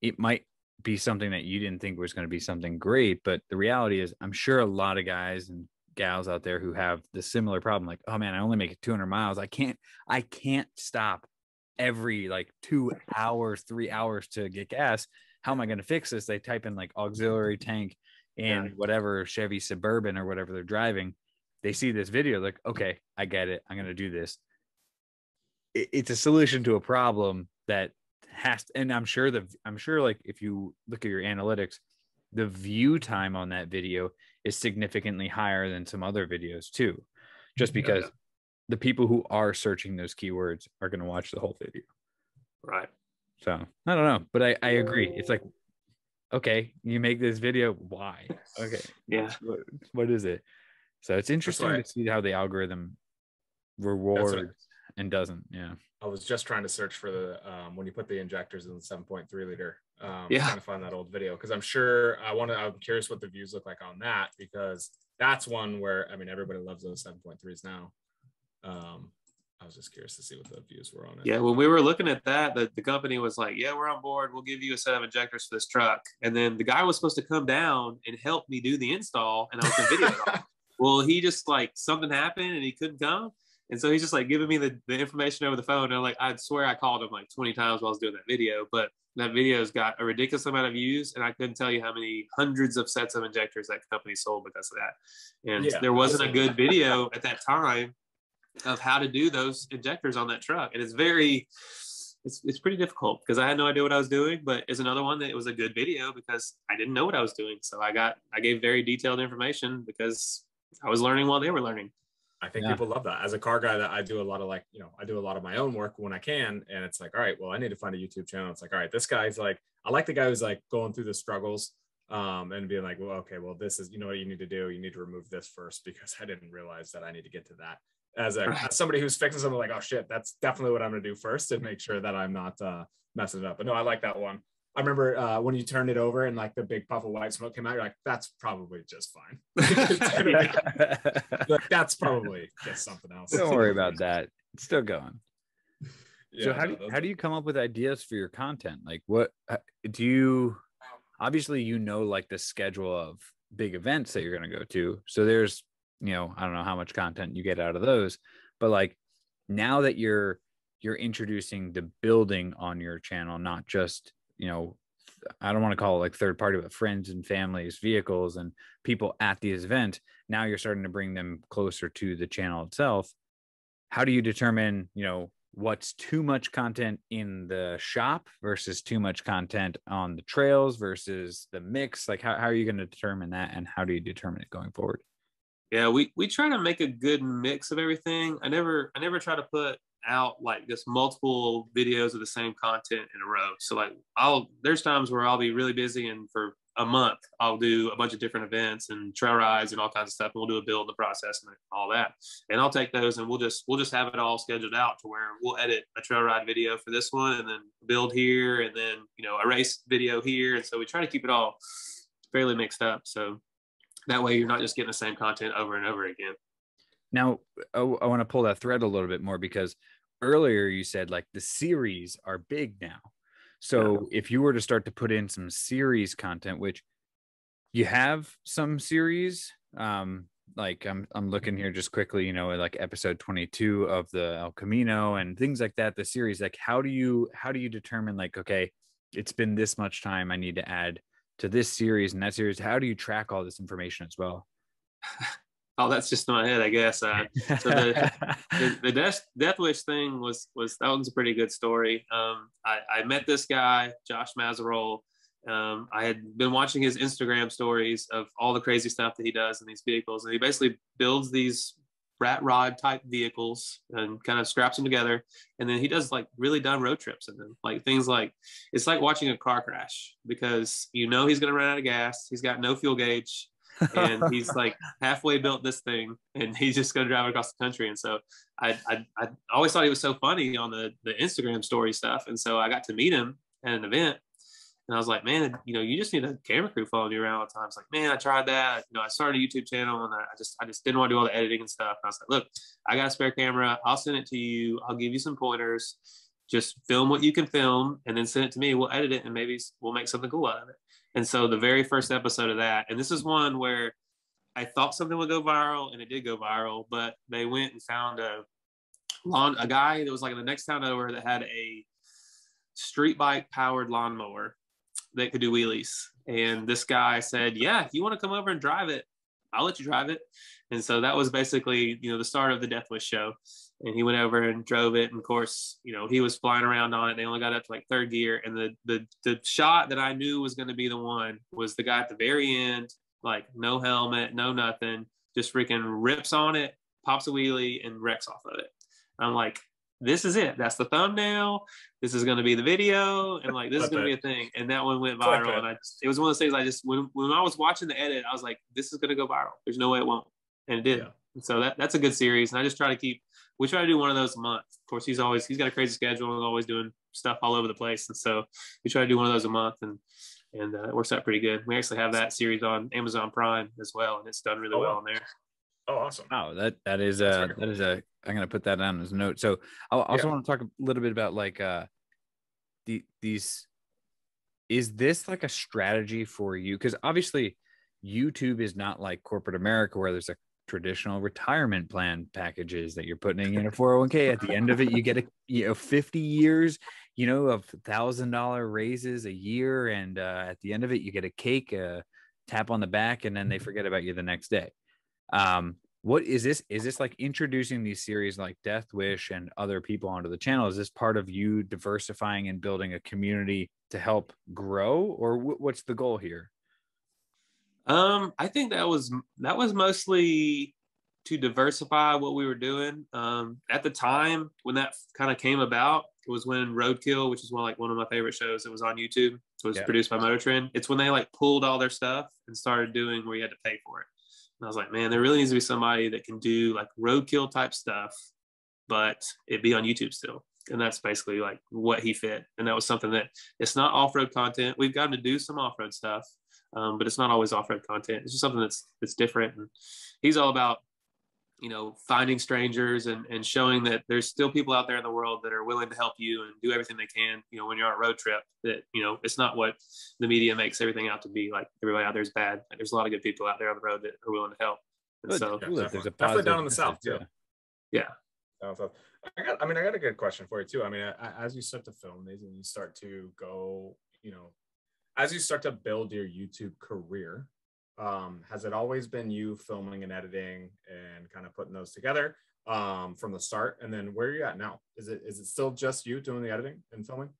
it might be something that you didn't think was going to be something great, but the reality is, I'm sure a lot of guys and gals out there who have the similar problem. Like, oh man, I only make it 200 miles. I can't stop every like 2 hours, 3 hours to get gas. How am I going to fix this? They type in like auxiliary tank and whatever Chevy Suburban or whatever they're driving. They see this video like, okay, I get it. I'm going to do this. It's a solution to a problem that has to, and I'm sure like if you look at your analytics, the view time on that video is significantly higher than some other videos too, just because the people who are searching those keywords are going to watch the whole video. Right. So I don't know, but I agree. It's like, okay, you make this video. Why? Okay. Yeah. What is it? So it's interesting to see how the algorithm rewards and doesn't. Yeah. I was just trying to search for the, when you put the injectors in the 7.3 liter, trying to find that old video. Cause I'm sure I'm curious what the views look like on that, because that's one where, I mean, everybody loves those 7.3s now. I was just curious to see what the views were on it. Yeah, when we were looking at that, the company was like, yeah, we're on board. We'll give you a set of injectors for this truck. And then the guy was supposed to come down and help me do the install. And I was in video. Well, he just like something happened and he couldn't come. And so he's just like giving me the information over the phone. And I'm like, I swear I called him like 20 times while I was doing that video, but that video's got a ridiculous amount of views. And I couldn't tell you how many hundreds of sets of injectors that company sold because of that. And there wasn't a good video at that time of how to do those injectors on that truck. And it's pretty difficult because I had no idea what I was doing, but it's another one that it was a good video because I didn't know what I was doing. So I gave very detailed information because I was learning while they were learning. I think people love that. As a car guy, that I do a lot of like, you know, I do a lot of my own work when I can. And it's like, all right, well, I need to find a YouTube channel. It's like, all right, this guy's like, I like the guy who's like going through the struggles and being like, well, okay, well, this is, you know what you need to do. You need to remove this first because I didn't realize that I need to get to that. As somebody who's fixing something like, oh shit, that's definitely what I'm going to do first and make sure that I'm not messing it up. But no, I like that one. I remember when you turned it over and like the big puff of white smoke came out, you're like, that's probably just fine. Like, that's probably just something else. Don't worry about that. It's still going. Yeah, so how do you come up with ideas for your content? Like what do you, obviously, you know, like the schedule of big events that you're going to go to. So there's, you know, I don't know how much content you get out of those, but like now that you're introducing the building on your channel, not just, you know, I don't want to call it like third party, but friends and families, vehicles and people at the event. Now you're starting to bring them closer to the channel itself. How do you determine, you know, what's too much content in the shop versus too much content on the trails versus the mix? Like how are you going to determine that? And how do you determine it going forward? Yeah, we try to make a good mix of everything. I never try to put out like just multiple videos of the same content in a row. So like there's times where I'll be really busy, and for a month I'll do a bunch of different events and trail rides and all kinds of stuff, and we'll do a build in the process and all that. And I'll take those and we'll just have it all scheduled out to where we'll edit a trail ride video for this one, and then build here, and then, you know, a race video here. And so we try to keep it all fairly mixed up, so that way you're not just getting the same content over and over again. Now, I want to pull that thread a little bit more, because earlier you said like the series are big now. So if you were to start to put in some series content, which you have some series, like I'm looking here just quickly, you know, like episode 22 of the El Camino and things like that, the series, like how do you determine like, okay, it's been this much time, I need to add to this series and that series? How do you track all this information as well? Oh, that's just in my head, I guess. So the Death Wish thing was a pretty good story. I met this guy, Josh Mazzarole. I had been watching his Instagram stories of all the crazy stuff that he does in these vehicles. And he basically builds these rat rod type vehicles and kind of scraps them together. And then he does like really dumb road trips in them. Like things like, it's like watching a car crash, because you know he's going to run out of gas. He's got no fuel gauge. And he's like halfway built this thing, and he's just going to drive across the country. And so I always thought he was so funny on the Instagram story stuff. And so I got to meet him at an event, and I was like, man, you know, you just need a camera crew following you around all the time. It's like, man, I tried that. You know, I started a YouTube channel, and I just didn't want to do all the editing and stuff. And I was like, look, I got a spare camera. I'll send it to you. I'll give you some pointers. Just film what you can film and then send it to me. We'll edit it and maybe we'll make something cool out of it. And so the very first episode of that, and this is one where I thought something would go viral, and it did go viral, but they went and found a guy that was like in the next town over that had a street bike powered lawnmower that could do wheelies. And this guy said, yeah, if you want to come over and drive it, I'll let you drive it. And so that was basically, you know, the start of the Death Wish show. And he went over and drove it. And of course, you know, he was flying around on it. They only got up to like third gear. And the shot that I knew was going to be the one was the guy at the very end, like no helmet, no nothing, just freaking rips on it, pops a wheelie, and wrecks off of it. I'm like, this is it. That's the thumbnail. This is going to be the video. And like, this is going to be a thing. And that one went viral. And it was one of those things I just, when I was watching the edit, I was like, this is going to go viral. There's no way it won't. And it did. Yeah. And so that's a good series. And I just try to we try to do one of those a month. Of course, he's got a crazy schedule and always doing stuff all over the place. And so we try to do one of those a month, and it works out pretty good. We actually have that series on Amazon Prime as well. And it's done really well on there. Oh, awesome. Oh, that is I'm going to put that down as a note. So I also want to talk a little bit about like, is this like a strategy for you? Cause obviously YouTube is not like corporate America where there's a traditional retirement plan packages that you're putting in a 401k. At the end of it, you get 50 years, you know, of $1,000 raises a year. And at the end of it, you get a cake, a tap on the back, and then they forget about you the next day. What is this? Is this like introducing these series like Death Wish and other people onto the channel? Is this part of you diversifying and building a community to help grow, or what's the goal here? I think that was mostly to diversify what we were doing. At the time when that kind of came about, it was when Roadkill, which is one of my favorite shows that was on YouTube, it was produced by Motor Trend. It's when they like pulled all their stuff and started doing where you had to pay for it. And I was like, man, there really needs to be somebody that can do like Roadkill type stuff, but it'd be on YouTube still. And that's basically like what he fit. And that was something that it's not off-road content. We've gotten to do some off-road stuff. But it's not always off-road content. It's just something that's different. And he's all about, you know, finding strangers and showing that there's still people out there in the world that are willing to help you and do everything they can, you know, when you're on a road trip, that, you know, it's not what the media makes everything out to be. Like everybody out there is bad. Like, there's a lot of good people out there on the road that are willing to help. And so definitely down in the South too. Yeah. I got a good question for you too. I mean, as you start to film these and you start to go, you know, as you start to build your YouTube career, has it always been you filming and editing and kind of putting those together from the start? And then where are you at now? Is it still just you doing the editing and filming?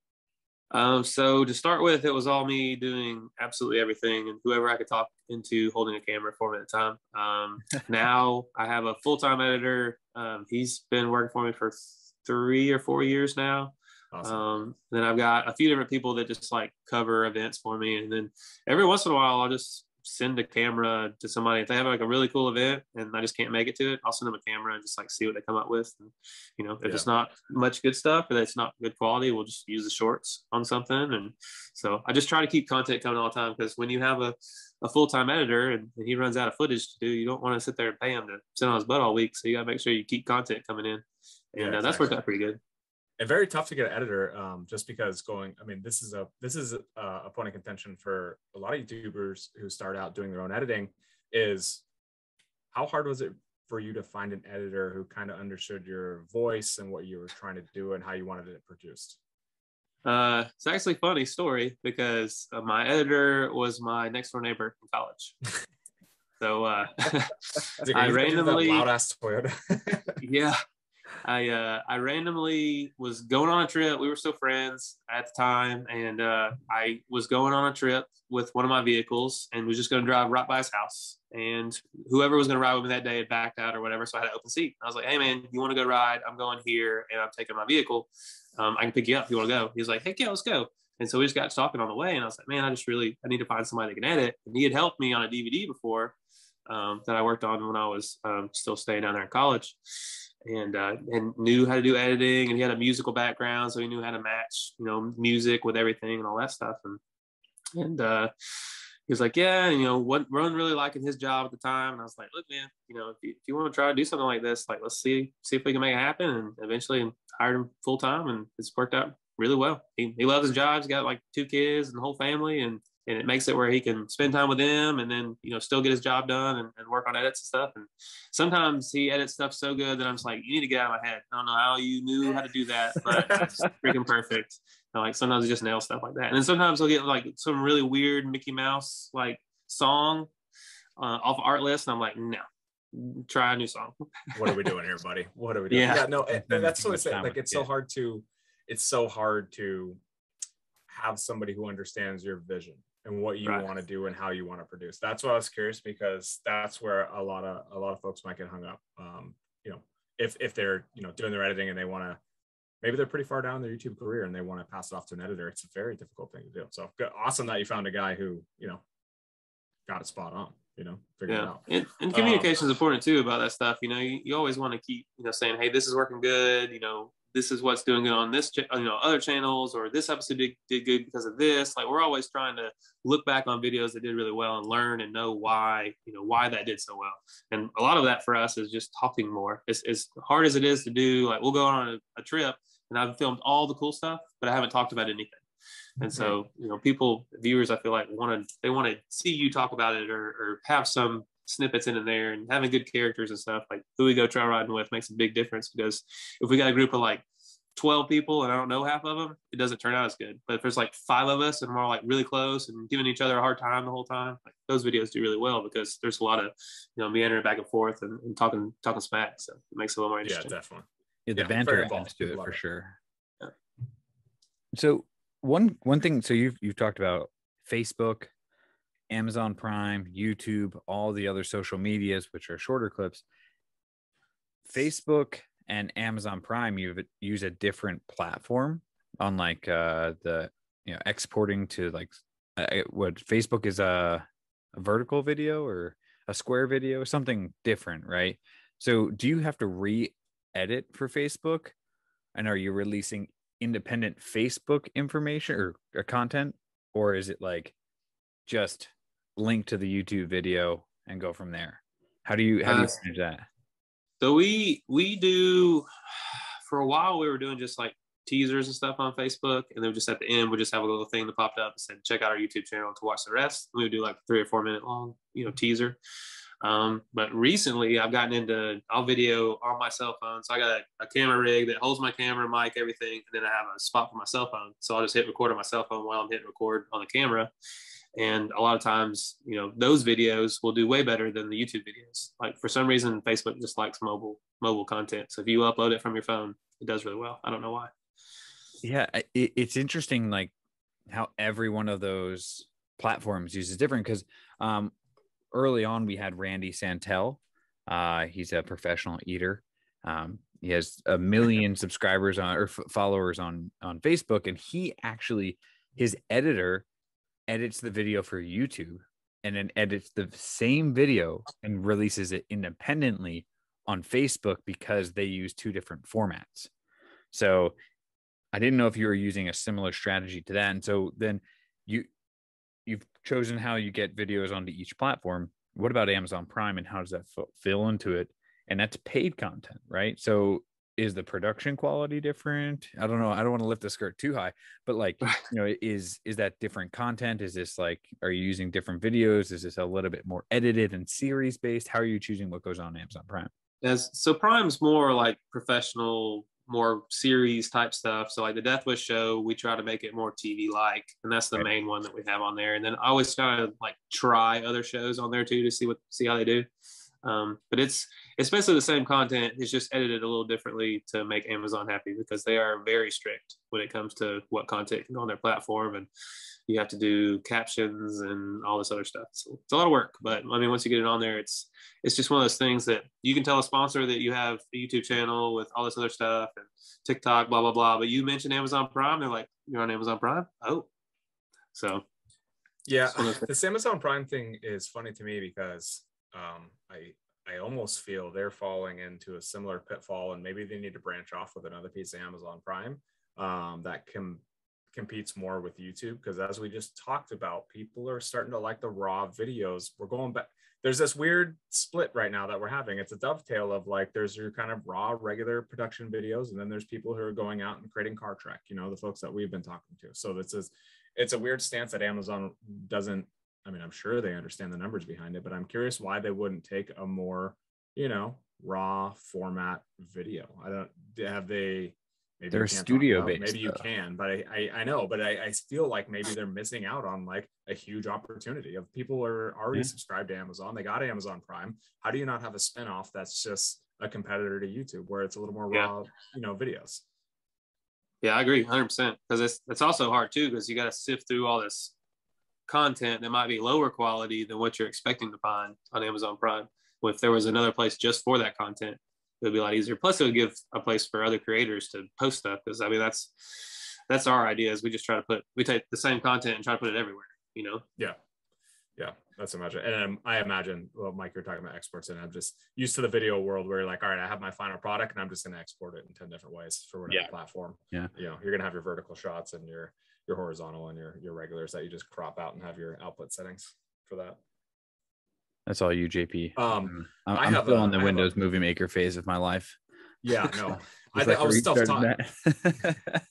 So to start with, it was all me doing absolutely everything and whoever I could talk into holding a camera for me at a time. Now I have a full-time editor. He's been working for me for 3 or 4 years now. Awesome. Then I've got a few different people that just like cover events for me. And then every once in a while, I'll just send a camera to somebody. If they have like a really cool event and I just can't make it to it, I'll send them a camera and just like see what they come up with. And, you know, if it's not much good stuff or it's not good quality, we'll just use the shorts on something. And so I just try to keep content coming all the time, because when you have a full-time editor and he runs out of footage to do, you don't want to sit there and pay him to sit on his butt all week. So you gotta make sure you keep content coming in. And that's worked out pretty good. And very tough to get an editor, just because this is a point of contention for a lot of YouTubers who start out doing their own editing, is how hard was it for you to find an editor who kind of understood your voice and what you were trying to do and how you wanted it produced? It's actually a funny story, because my editor was my next door neighbor from college. So dude, I randomly loud ass Toyota. I randomly was going on a trip. We were still friends at the time. And I was going on a trip with one of my vehicles and was just going to drive right by his house. And whoever was going to ride with me that day had backed out or whatever. So I had an open seat. I was like, hey, man, you want to go ride? I'm going here and I'm taking my vehicle. I can pick you up if you want to go. He was like, heck yeah, let's go. And so we just got talking on the way. And I was like, man, I need to find somebody that can edit. And he had helped me on a DVD before that I worked on when I was still staying down there in college. And knew how to do editing, and he had a musical background, so he knew how to match, you know, music with everything and all that stuff. And he was like, yeah, and, you know, we're really liking his job at the time. And I was like, look, man, you know, if you want to try to do something like this, like, let's see if we can make it happen. And eventually hired him full time, and it's worked out really well. He loves his job. He's got like 2 kids and the whole family, and it makes it where he can spend time with them and then, you know, still get his job done and work on edits and stuff. And sometimes he edits stuff so good that I'm just like, you need to get out of my head. I don't know how you knew how to do that, but it's freaking perfect. And like sometimes he just nails stuff like that. And then sometimes he'll get like some really weird Mickey Mouse like song off Artlist. And I'm like, no, try a new song. What are we doing here, buddy? What are we doing? Yeah no, that's what I say. Like, it's so hard to have somebody who understands your vision and what you want to do and how you want to produce. That's why I was curious, because that's where a lot of folks might get hung up. You know, if they're, you know, doing their editing and they want to, maybe they're pretty far down their YouTube career and they want to pass it off to an editor. It's a very difficult thing to do. So awesome that you found a guy who, you know, got it spot on, you know, figured it out. And communication is important too about that stuff. You know, you always want to keep, you know, saying, hey, this is working good, you know, this is what's doing good on this, you know, other channels, or this episode did good because of this. Like, we're always trying to look back on videos that did really well and learn and know why, you know, why that did so well. And a lot of that for us is just talking more. It's as hard as it is to do. Like, we'll go on a trip and I've filmed all the cool stuff, but I haven't talked about anything. And so, you know, viewers, I feel like they want to see you talk about it or have some snippets in there, and having good characters and stuff, like who we go trail riding with makes a big difference, because if we got a group of like 12 people and I don't know half of them, it doesn't turn out as good. But if there's like 5 of us and we're all like really close and giving each other a hard time the whole time, like those videos do really well, because there's a lot of, you know, meandering back and forth and talking smack. So it makes it a little more interesting. Yeah, definitely. Yeah, the banter adds to it for sure. Yeah. So one thing, so you've talked about Facebook, Amazon Prime, YouTube, all the other social medias, which are shorter clips. Facebook and Amazon Prime, you use a different platform on like the, you know, exporting to like what Facebook is a vertical video or a square video, something different, right? So do you have to re-edit for Facebook? And are you releasing independent Facebook information or content? Or is it like just link to the YouTube video and go from there? How do you manage that? So we do, for a while we were doing just like teasers and stuff on Facebook, and then just at the end we just have a little thing that popped up and said check out our YouTube channel to watch the rest. We would do like 3 or 4 minute long, you know, teaser. But recently I've gotten into, I'll video on my cell phone. So I got a camera rig that holds my camera, mic, everything, and then I have a spot for my cell phone. So I'll just hit record on my cell phone while I'm hitting record on the camera. And a lot of times, you know, those videos will do way better than the YouTube videos. Like, for some reason, Facebook just likes mobile content. So if you upload it from your phone, it does really well. I don't know why. Yeah, it's interesting. Like, how every one of those platforms uses different. Because early on, we had Randy Santel. He's a professional eater. He has a million subscribers on, or followers on Facebook. And he actually, his editor edits the video for YouTube and then edits the same video and releases it independently on Facebook because they use two different formats. So I didn't know if you were using a similar strategy to that. And so then you've chosen how you get videos onto each platform. What about Amazon Prime, and how does that fill into it? And that's paid content, right? So is the production quality different? I don't know. I don't want to lift the skirt too high, but like, you know, is that different content? Is this like, are you using different videos? Is this a little bit more edited and series based? How are you choosing what goes on Amazon Prime? Yes. So Prime's more like professional, more series type stuff. So like the Death Wish show, we try to make it more TV like, and that's the main one that we have on there. And then I always try to like try other shows on there too, to see how they do. But it's basically the same content. It's just edited a little differently to make Amazon happy, because they are very strict when it comes to what content can go on their platform, and you have to do captions and all this other stuff. So it's a lot of work, but I mean, once you get it on there, it's just one of those things that you can tell a sponsor that you have a YouTube channel with all this other stuff and TikTok, blah, blah, blah. But you mentioned Amazon Prime, they're like, you're on Amazon Prime? Oh, so. Yeah, this Amazon Prime thing is funny to me because I almost feel they're falling into a similar pitfall, and maybe they need to branch off with another piece of Amazon Prime that competes more with YouTube. Because as we just talked about, people are starting to like the raw videos. We're going back. There's this weird split right now that we're having. It's a dovetail of like, there's your kind of raw, regular production videos. And then there's people who are going out and creating car track, you know, the folks that we've been talking to. So this is, it's a weird stance that Amazon doesn't, I mean, I'm sure they understand the numbers behind it, but I'm curious why they wouldn't take a more, you know, raw format video. I don't, have they, maybe they're studio based. Maybe you can, but I know, but I feel like maybe they're missing out on like a huge opportunity of people are already subscribed to Amazon. They got Amazon Prime. How do you not have a spinoff that's just a competitor to YouTube where it's a little more raw, you know, videos? Yeah, I agree 100%. Because it's also hard too, because you got to sift through all this content that might be lower quality than what you're expecting to find on Amazon Prime. Well, if there was another place just for that content, it would be a lot easier. Plus it would give a place for other creators to post stuff. Because I mean, that's our idea, is we just try to put, we take the same content and try to put it everywhere, you know? Yeah. Yeah. That's imagine. And I imagine, well, Mike, you're talking about exports, and I'm just used to the video world where you're like, all right, I have my final product and I'm just going to export it in 10 different ways for whatever platform. Yeah. You know, you're going to have your vertical shots and your horizontal and your regulars that you just crop out and have your output settings for that. That's all you, JP. I'm still on the Windows Movie Maker phase of my life. Yeah, no, I was self-taught.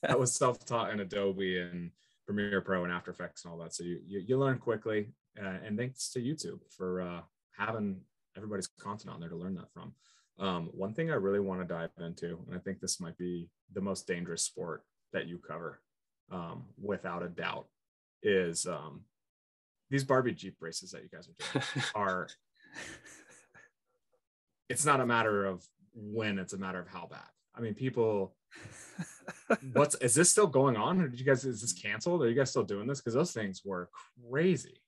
I was self-taught in Adobe and Premiere Pro and After Effects and all that. So you learn quickly. And thanks to YouTube for having everybody's content on there to learn that from. One thing I really want to dive into, and I think this might be the most dangerous sport that you cover, without a doubt, is these Barbie Jeep races that you guys are doing are, it's not a matter of when, it's a matter of how bad. I mean, people, is this still going on? Or is this canceled? Are you guys still doing this? Because those things were crazy.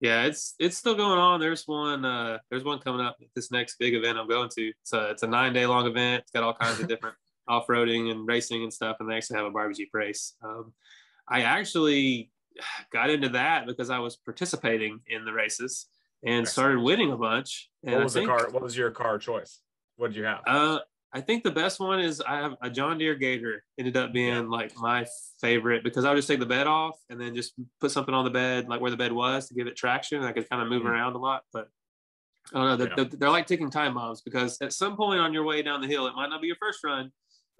Yeah, it's still going on. There's one coming up at this next big event I'm going to. It's a 9-day long event. It's got all kinds of different off-roading and racing and stuff, and they actually have a Barbie Jeep race. I actually got into that because I was participating in the races and started winning a bunch. And what was your car choice? What did you have? I think the best one is I have a John Deere Gator. Ended up being like my favorite, because I would just take the bed off and then just put something on the bed, like where the bed was, to give it traction. And I could kind of move around a lot, but I don't know. They're like ticking time bombs, because at some point on your way down the hill, it might not be your first run.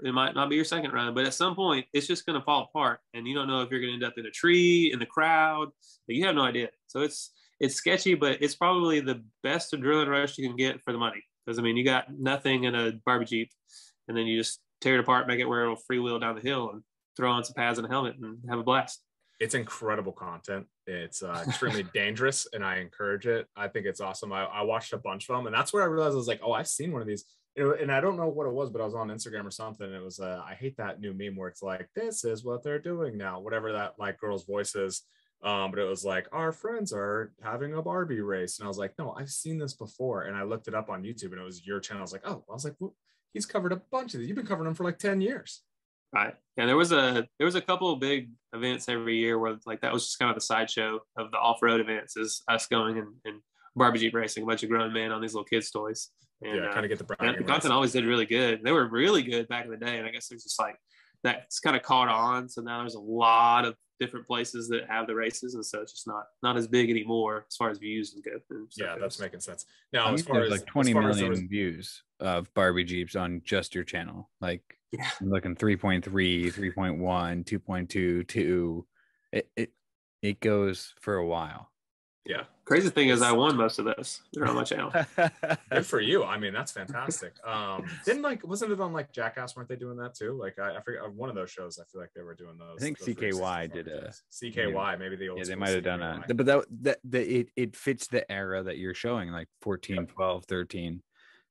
It might not be your second run, but at some point it's just going to fall apart, and you don't know if you're going to end up in a tree, in the crowd. You have no idea. So it's sketchy, but it's probably the best adrenaline rush you can get for the money. Because I mean, you got nothing in a Barbie Jeep, and then you just tear it apart, make it where it'll freewheel down the hill, and throw on some pads and a helmet and have a blast. It's incredible content. It's extremely dangerous, and I encourage it. I think it's awesome. I watched a bunch of them, and that's where I realized I was like, oh, I've seen one of these. And I don't know what it was, but I was on Instagram or something. And it was, I hate that new meme where it's like, this is what they're doing now, whatever that like girl's voice is. But it was like, our friends are having a Barbie race. And I was like, no, I've seen this before. And I looked it up on YouTube and it was your channel. I was like, oh, I was like, well, he's covered a bunch of these. You've been covering them for like 10 years. Right. And there was a couple of big events every year where like, that was just kind of the sideshow of the off-road events, is us going and Barbie Jeep racing, a bunch of grown men on these little kids' toys. And, yeah, kind of get the brand. The content always did really good. They were really good back in the day, and I guess there's just like that's kind of caught on. So now there's a lot of different places that have the races, and so it's just not as big anymore as far as views and good. And yeah, that's making sense. Now, as far as like 20 million views of Barbie Jeeps on just your channel, like yeah. I'm looking 3.3, 3.1, 2.2, 2. It goes for a while. Yeah. Crazy thing is I won most of those. They're on my channel. Good for you. I mean, that's fantastic. Wasn't it on like Jackass? Weren't they doing that too? Like I forget, one of those shows, I feel like they were doing those. I think those CKY did a CKY, maybe the old. Yeah, they might've done that, but it fits the era that you're showing, like 14, yep. 12, 13,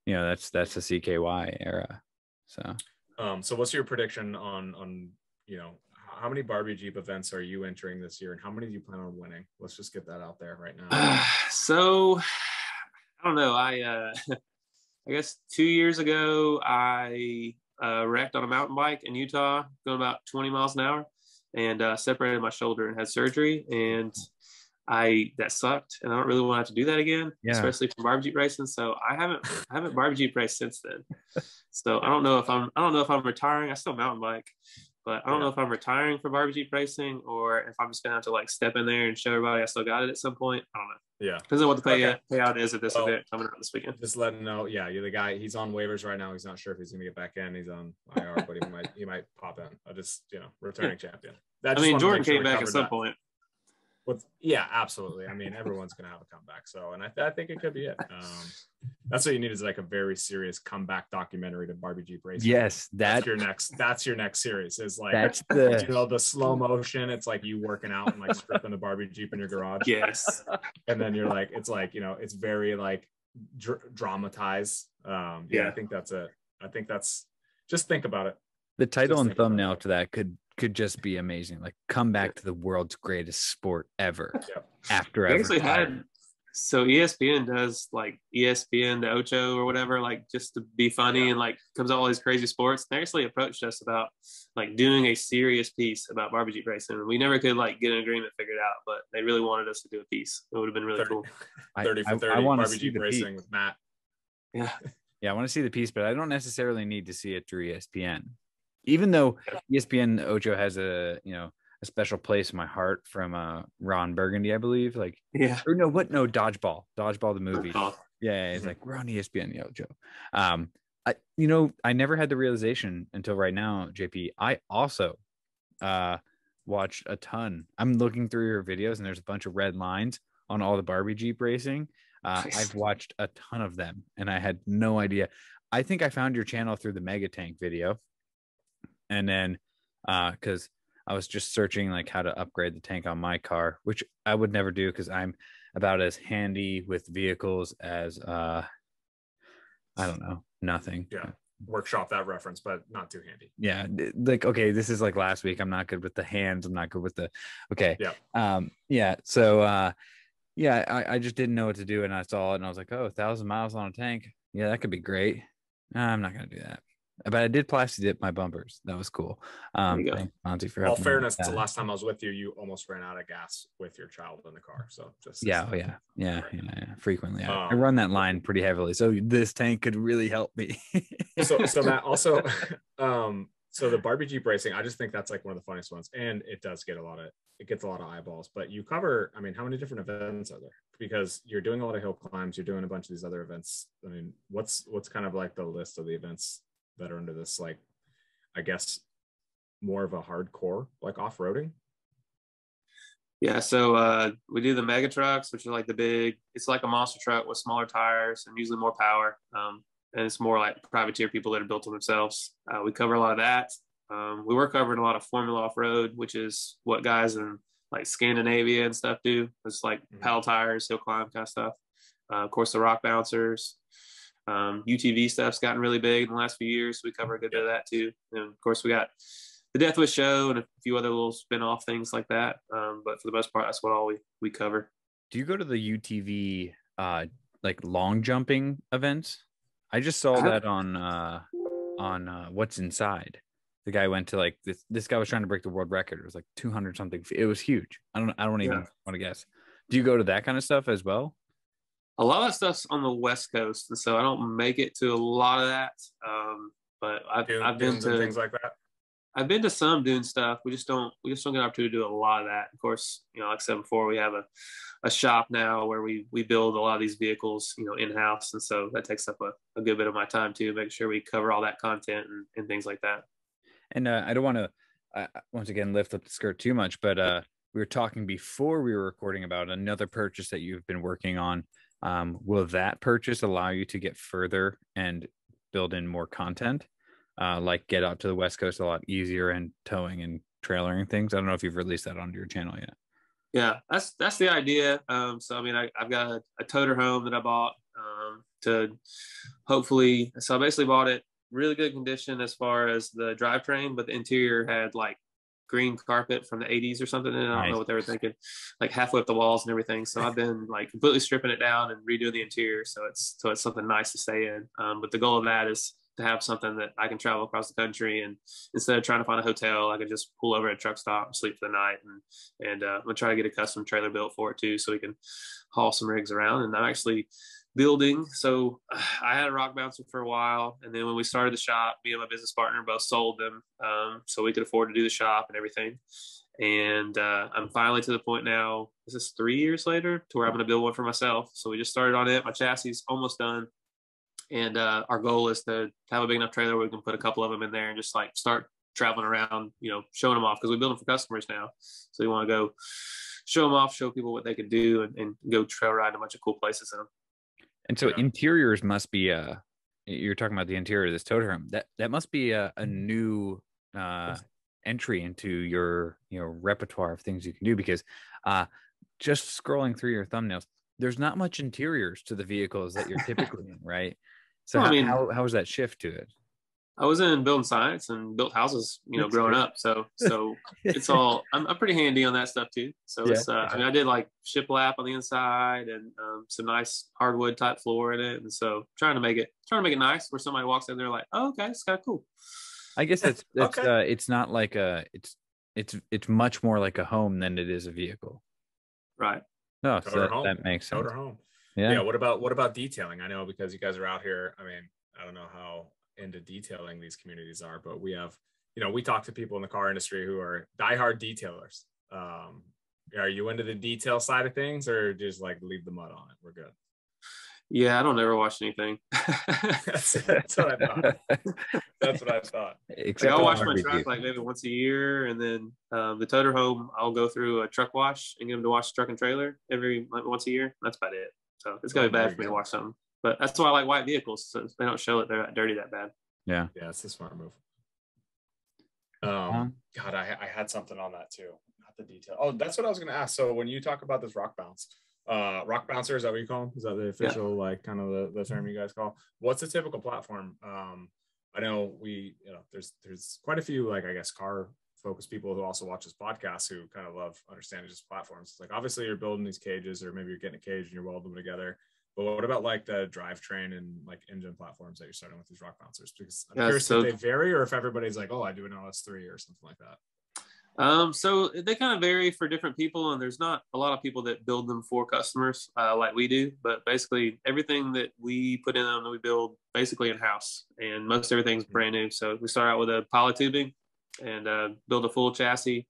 you know, that's the CKY era. So, so what's your prediction on, you know, how many Barbie Jeep events are you entering this year, and how many do you plan on winning? Let's just get that out there right now. So I don't know. I guess 2 years ago, I wrecked on a mountain bike in Utah going about 20 miles an hour and separated my shoulder and had surgery. And that sucked. And I don't really want to have to do that again, yeah. Especially for Barbie Jeep racing. So I haven't Barbie Jeep raced since then. So I don't know if I'm retiring. I still mountain bike. But I don't know if I'm retiring for Barbie Jeep racing or if I'm just going to have to like step in there and show everybody I still got it at some point. I don't know. Yeah. Depends on what the payout is at this event coming out this weekend. Just letting know. Yeah, you're the guy. He's on waivers right now. He's not sure if he's going to get back in. He's on IR, but he might pop in. I just, you know, returning champion. I mean, Jordan came back at some point. Yeah, absolutely. I mean, everyone's going to have a comeback. So, and I think it could be it. That's what you need is like a very serious comeback documentary to Barbie Jeep racing. Yes, that's your next series. Is like the slow motion. It's like you working out and like stripping the Barbie Jeep in your garage. Yes, and then you're like, it's like, you know, it's very like dramatized. Yeah, I think that's it. I think that's just think about it. The title and thumbnail to that could just be amazing, like come back to the world's greatest sport ever. Yep. After I actually had, so ESPN does like ESPN the Ocho or whatever, like just to be funny, yeah. And like comes all these crazy sports. They actually approached us about like doing a serious piece about Barbie Jeep racing, and we never could like get an agreement figured out, but they really wanted us to do a piece. It would have been really cool. 30 for 30 Barbie Jeep racing with Matt. Yeah I want to see the piece, but I don't necessarily need to see it through ESPN. Even though ESPN Ocho has a special place in my heart from Ron Burgundy, I believe. Like, yeah, or no, what? No, Dodgeball, the movie. Yeah, it's like we're on ESPN Ocho. I never had the realization until right now, JP. I also watched a ton. I'm looking through your videos, and there's a bunch of red lines on all the Barbie Jeep racing. I've watched a ton of them, and I had no idea. I think I found your channel through the Mega Tank video. And then, because I was just searching like how to upgrade the tank on my car, which I would never do because I'm about as handy with vehicles as I don't know, nothing. Yeah, workshop that reference, but not too handy. Yeah, like okay, this is like last week. I'm not good with the hands. I'm not good with the okay. Yeah. Yeah. So yeah, I just didn't know what to do, and I saw it, and I was like, oh, 1,000 miles on a tank. Yeah, that could be great. I'm not gonna do that. But I did plastic dip my bumpers. That was cool. Thanks, Monty, for all fairness, the last time I was with you, you almost ran out of gas with your child in the car. So just yeah. Frequently, I run that line pretty heavily. So this tank could really help me. so Matt, also, so the Barbie Jeep racing, I just think that's like one of the funniest ones, and it does get a lot of eyeballs. But you cover, I mean, how many different events are there? Because you're doing a lot of hill climbs, you're doing a bunch of these other events. I mean, what's kind of like the list of the events that are under this, like, I guess more of a hardcore, like off-roading? Yeah, so we do the mega trucks, which are like the big, it's like a monster truck with smaller tires and usually more power. And it's more like privateer people that are built on themselves. We cover a lot of that. We were covering a lot of Formula Offroad, which is what guys in like Scandinavia and stuff do. It's like paddle tires, hill climb kind of stuff. Of course, the rock bouncers. UTV stuff's gotten really big in the last few years. We cover a good bit of that too. And of course we got the Death Wish show and a few other little spin-off things like that. But for the most part, that's what all we cover. Do you go to the UTV, like long jumping events? I just saw that on What's Inside. The guy went to like this guy was trying to break the world record. It was like 200 something. It was huge. I don't even want to guess. Do you go to that kind of stuff as well? A lot of stuff's on the West Coast, and so I don't make it to a lot of that. But I've been to things like that. I've been to some dune stuff. We just don't get an opportunity to do a lot of that. Of course, you know, like I said before, we have a shop now where we build a lot of these vehicles, you know, in-house, and so that takes up a good bit of my time too, make sure we cover all that content and things like that. And I don't want to once again lift up the skirt too much, but we were talking before we were recording about another purchase that you've been working on. Will that purchase allow you to get further and build in more content, like get out to the West Coast a lot easier and towing and trailering things? I don't know if you've released that onto your channel yet. Yeah, that's the idea. So, I mean, I've got a toter home that I bought to hopefully, so I basically bought it really good condition as far as the drivetrain, but the interior had like green carpet from the 80s or something, and I don't know what they were thinking, like halfway up the walls and everything. So I've been like completely stripping it down and redoing the interior, so it's something nice to stay in. But the goal of that is to have something that I can travel across the country, and instead of trying to find a hotel, I can just pull over at a truck stop and sleep for the night. And I'm gonna try to get a custom trailer built for it too, so we can haul some rigs around. And I'm actually building, so I had a rock bouncer for a while, and then when we started the shop, me and my business partner both sold them, so we could afford to do the shop and everything. And I'm finally to the point now, this is 3 years later, to where I'm going to build one for myself. So we just started on it. My chassis is almost done, and our goal is to have a big enough trailer where we can put a couple of them in there and just like start traveling around, you know, showing them off, because we build them for customers now, so we want to go show them off, show people what they can do, and go trail ride in a bunch of cool places in them. And so interiors must be, you're talking about the interior of this toter home, that must be a new entry into your, you know, repertoire of things you can do, because just scrolling through your thumbnails, there's not much interiors to the vehicles that you're typically in, right? So how was that shift to it? I was in building science and built houses, you know, growing up. So it's all, I'm pretty handy on that stuff too. So it's, I mean, I did like shiplap on the inside and some nice hardwood type floor in it. And so trying to make it nice where somebody walks in there like, oh, okay, it's kind of cool. I guess that's okay. It's not like it's much more like a home than it is a vehicle. Right. No, so that makes sense. Toter home. Yeah. Yeah. What about detailing? I know, because you guys are out here. I mean, I don't know how into detailing these communities are, but we have, you know, we talk to people in the car industry who are diehard detailers. Are you into the detail side of things, or just like leave the mud on it, we're good? Yeah, I don't ever wash anything. that's what I thought. That's what I thought. Like, I'll wash my truck like maybe once a year, and then the toter home, I'll go through a truck wash and get them to wash the truck and trailer once a year. That's about it. So it's gonna be bad for me to wash something. But that's why I like white vehicles, so they don't show it they're that dirty that bad. Yeah, it's a smart move. God, I had something on that too, not the detail. Oh, that's what I was going to ask. So when you talk about this rock bounce, rock bouncer, is that what you call them? Is that the official like kind of the term you guys call? What's a typical platform? I know there's quite a few like, I guess, car focused people who also watch this podcast who kind of love understanding just platforms. It's like, obviously you're building these cages, or maybe you're getting a cage and you're welding them together. But what about like the drivetrain and like engine platforms that you're starting with these rock bouncers? Because I'm curious if they vary, or if everybody's like, oh, I do an LS3 or something like that. So they kind of vary for different people, and there's not a lot of people that build them for customers like we do. But basically everything that we put in them, we build basically in-house, and most everything's brand new. So we start out with a poly tubing and build a full chassis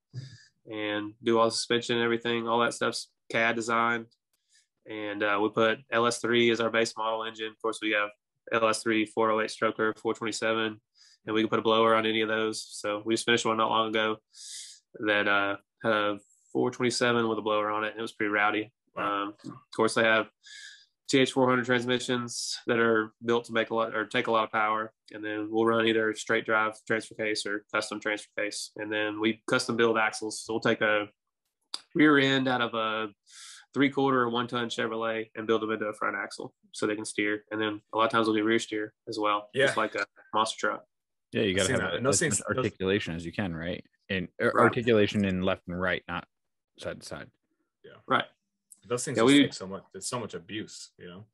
and do all the suspension and everything. All that stuff's CAD designed. And we put LS3 as our base model engine. Of course, we have LS3, 408 stroker, 427, and we can put a blower on any of those. So we just finished one not long ago that had a 427 with a blower on it. It was pretty rowdy. Of course, they have TH400 transmissions that are built to make a lot, or take a lot of power. And then we'll run either straight drive transfer case or custom transfer case. And then we custom build axles. So we'll take a rear end out of a 3/4 or 1-ton Chevrolet and build them into a front axle so they can steer. And then a lot of times they'll do rear steer as well. Yeah. Just like a monster truck. Yeah. You got to have as much articulation as you can, right? And articulation in left and right, not side to side. Yeah. Right. Those things take so much. There's so much abuse, you know?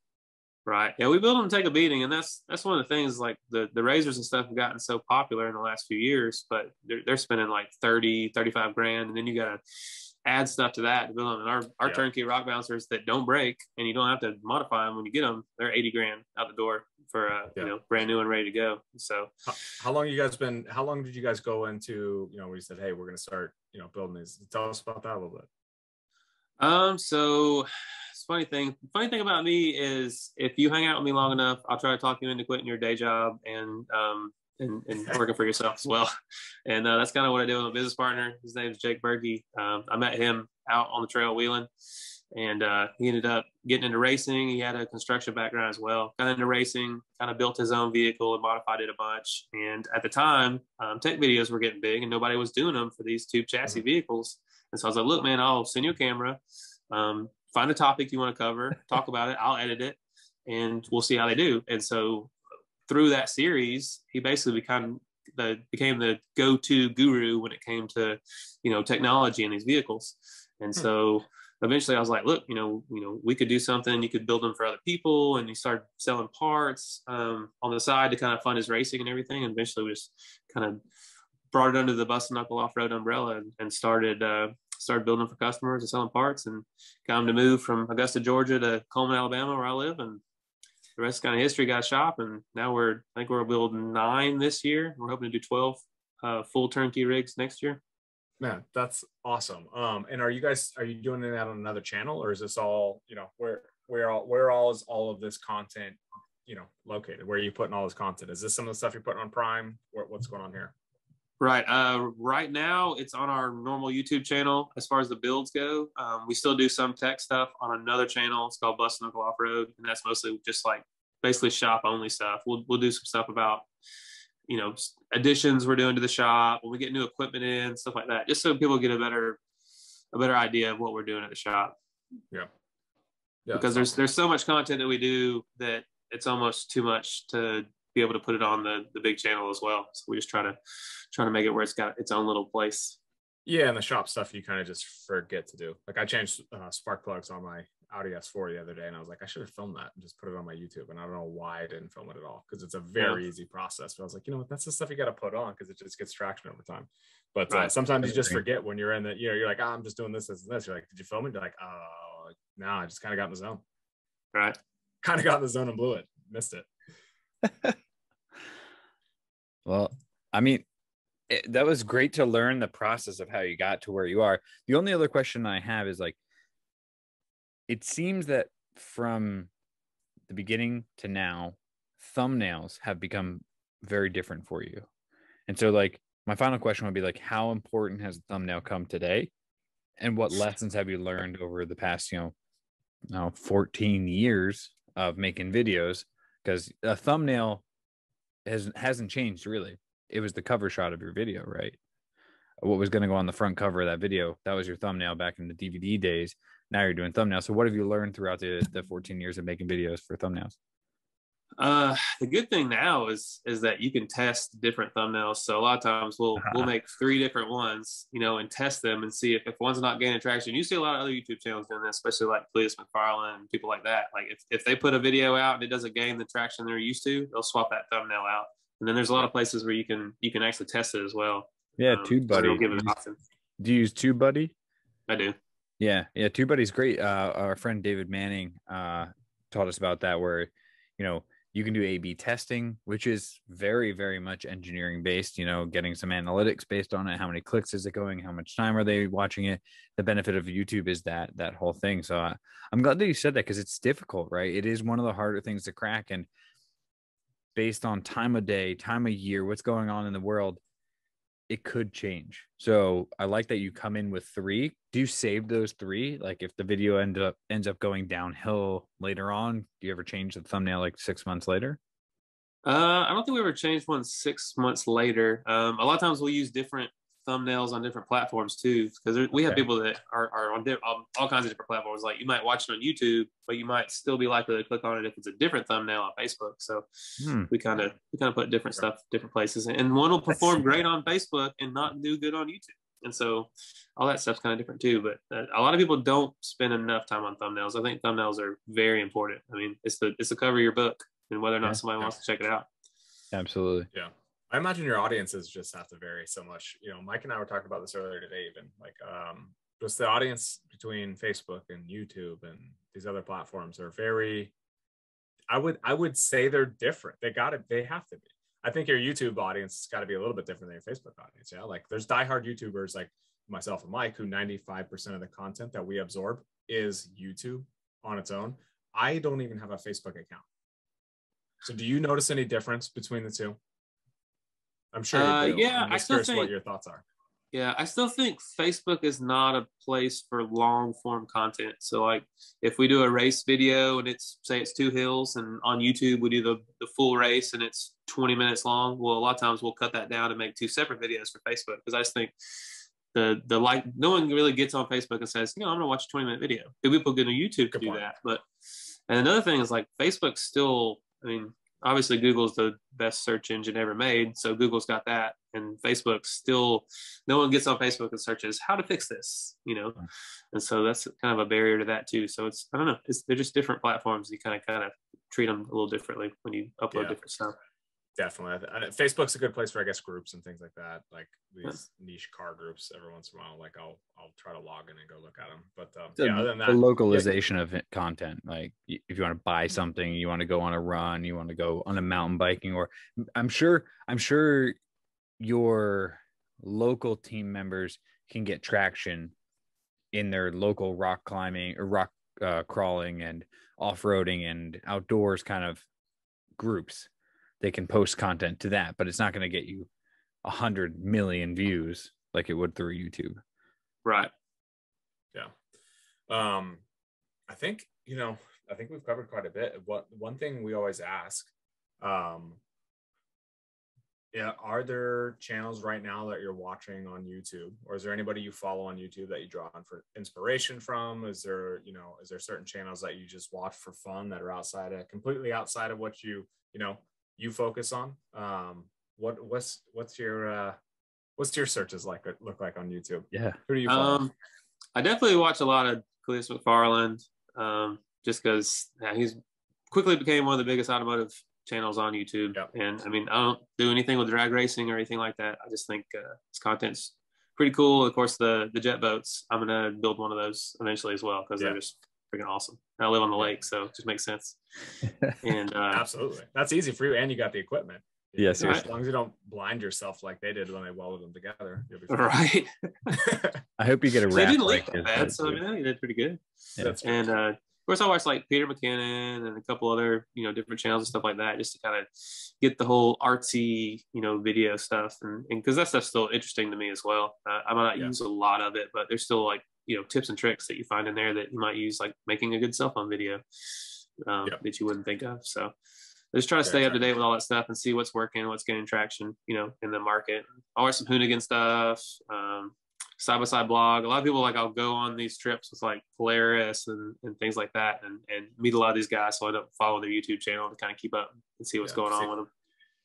Right. Yeah. We build them to take a beating. And that's one of the things, like the razors and stuff have gotten so popular in the last few years, but they're spending like 30, 35 grand. And then you got to add stuff to that to build them. And our turnkey rock bouncers that don't break and you don't have to modify them when you get them, they're 80 grand out the door for you know, brand new and ready to go. So how long did you guys go into, you know, when you said, hey, we're going to start, you know, building these? Tell us about that a little bit. So it's a funny thing about me is if you hang out with me long enough, I'll try to talk you into quitting your day job and working for yourself as well. And that's kind of what I did with my business partner. His name is Jake Berge. I met him out on the trail wheeling, and he ended up getting into racing. He had a construction background as well. Got into racing, kind of built his own vehicle and modified it a bunch. And at the time, tech videos were getting big and nobody was doing them for these tube chassis vehicles. And so I was like, look, man, I'll send you a camera, find a topic you want to cover, talk about it, I'll edit it, and we'll see how they do. And so through that series, he basically became the go-to guru when it came to, you know, technology in these vehicles. And so eventually I was like, look, you know, we could do something. You could build them for other people. And he started selling parts on the side to kind of fund his racing and everything. And eventually we just kind of brought it under the Busted Knuckle Off Road umbrella and started building for customers and selling parts, and got him to move from Augusta, Georgia to Coleman, Alabama, where I live. And the rest is kind of history. Got a shop, and now we're building 9 this year. We're hoping to do 12 full turnkey rigs next year. Man, that's awesome. And are you doing that on another channel, or is this all, you know, where all is all of this content, you know, located? Where are you putting all this content? Is this some of the stuff you're putting on Prime? What's going on here? Right. Right now it's on our normal YouTube channel. As far as the builds go, we still do some tech stuff on another channel. It's called Busted Knuckle Off Road. And that's mostly just like basically shop only stuff. We'll do some stuff about, you know, additions we're doing to the shop when we get new equipment in, stuff like that, just so people get a better idea of what we're doing at the shop. Yeah. Because there's so much content that we do that it's almost too much to be able to put it on the big channel as well. So we just try to make it where it's got its own little place. Yeah, and the shop stuff you kind of just forget to do. Like I changed spark plugs on my Audi S4 the other day, and I was like, I should have filmed that and just put it on my YouTube. And I don't know why I didn't film it at all, because it's a very easy process. But I was like, you know what, that's the stuff you got to put on because it just gets traction over time. But sometimes you just forget when you're in that. You know, you're like, oh, I'm just doing this and this. You're like, did you film it? You're like, oh no, I just kind of got in the zone. Right. Kind of got in the zone and blew it. Missed it. Well, I mean, that was great to learn the process of how you got to where you are. The only other question I have is, like, it seems that from the beginning to now, thumbnails have become very different for you. And so, like, my final question would be, like, how important has the thumbnail come today? And what lessons have you learned over the past, you know, now 14 years of making videos? Because a thumbnail hasn't changed really. It was the cover shot of your video, right? What was going to go on the front cover of that video, that was your thumbnail back in the DVD days. Now you're doing thumbnails. So what have you learned throughout the 14 years of making videos for thumbnails? The good thing now is that you can test different thumbnails. So a lot of times we'll make 3 different ones, you know, and test them and see if one's not gaining traction. You see a lot of other YouTube channels doing this, especially like Cleetus McFarland, people like that. Like if they put a video out and it doesn't gain the traction they're used to, they'll swap that thumbnail out. And then there's a lot of places where you can actually test it as well. Yeah, TubeBuddy. So do you use TubeBuddy? I do. Yeah, TubeBuddy's great. Our friend David Manning taught us about that, where, you know, you can do A/B testing, which is very, very much engineering based, you know, getting some analytics based on it. How many clicks is it going? How much time are they watching it? The benefit of YouTube is that whole thing. So I'm glad that you said that, because it's difficult, right? It is one of the harder things to crack. And based on time of day, time of year, what's going on in the world, it could change. So I like that you come in with 3. Do you save those 3? Like if the video ends up going downhill later on, do you ever change the thumbnail like 6 months later? I don't think we ever changed one 6 months later. A lot of times we'll use different thumbnails on different platforms too, because we have people that are on all kinds of different platforms. Like you might watch it on YouTube, but you might still be likely to click on it if it's a different thumbnail on Facebook. So we kind of put different stuff different places, and one will perform great on Facebook and not do good on YouTube. And so all that stuff's kind of different too, but a lot of people don't spend enough time on thumbnails. I think thumbnails are very important. I mean, it's the cover of your book and whether or not somebody wants to check it out. Absolutely. Yeah. I imagine your audiences just have to vary so much. You know, Mike and I were talking about this earlier today, even like just the audience between Facebook and YouTube and these other platforms are very, I would say they're different. They have to be. I think your YouTube audience has got to be a little bit different than your Facebook audience. Yeah. Like there's diehard YouTubers like myself and Mike, who 95% of the content that we absorb is YouTube on its own. I don't even have a Facebook account. So do you notice any difference between the two? I'm sure you do. Yeah, I'm just curious what your thoughts are. Yeah, I still think Facebook is not a place for long form content. So like if we do a race video and it's 2 hills, and on YouTube we do the full race and it's 20 minutes long. Well, a lot of times we'll cut that down and make 2 separate videos for Facebook, because I just think the like no one really gets on Facebook and says, you know, I'm gonna watch a 20-minute video. People go to YouTube to do that. But and another thing is like Facebook's still, I mean, obviously Google's the best search engine ever made. So Google's got that, and Facebook's still, no one gets on Facebook and searches how to fix this, you know? And so that's kind of a barrier to that too. So it's, I don't know, they're just different platforms. You kind of treat them a little differently when you upload different stuff. Definitely. Facebook's a good place for, I guess, groups and things like that. Like these niche car groups every once in a while, like I'll try to log in and go look at them. But other than that, the localization of content, like if you want to buy something, you want to go on a run, you want to go on a mountain biking, or I'm sure your local team members can get traction in their local rock climbing or rock crawling and off-roading and outdoors kind of groups. They can post content to that, but it's not going to get you 100 million views like it would through YouTube. Right. Yeah. I think, you know, I think we've covered quite a bit. One thing we always ask, are there channels right now that you're watching on YouTube, or is there anybody you follow on YouTube that you draw on for inspiration from? Is there, you know, is there certain channels that you just watch for fun that are completely outside of what you focus on? What's your searches look like on YouTube? Yeah. Who do you follow? I definitely watch a lot of Cleetus McFarland, just because he's quickly became one of the biggest automotive channels on YouTube. Yep. And I mean, I don't do anything with drag racing or anything like that. I just think his content's pretty cool. Of course, the jet boats, I'm gonna build one of those eventually as well, because they're just freaking awesome. I live on the lake, so it just makes sense. And absolutely, that's easy for you, and you got the equipment. Yes, yeah, as long as you don't blind yourself like they did when they welded them together, you'll be fine. Right. I hope you get a wrap. They didn't leak that bad, so I mean, you did pretty good. Yeah, that's and cool. Of course, I watch like Peter McKinnon and a couple other, you know, different channels and stuff like that, just to kind of get the whole artsy, you know, video stuff, and because that stuff's still interesting to me as well. I might not use a lot of it, but there's still like, you know, tips and tricks that you find in there that you might use, like making a good cell phone video that you wouldn't think of. So I just try to stay up to date with all that stuff and see what's working, what's getting traction, you know, in the market. I watch some Hoonigan stuff, Side by Side Blog. A lot of people, like, I'll go on these trips with like Polaris and things like that, and meet a lot of these guys. So I end up following their YouTube channel to kind of keep up and see what's going on with them.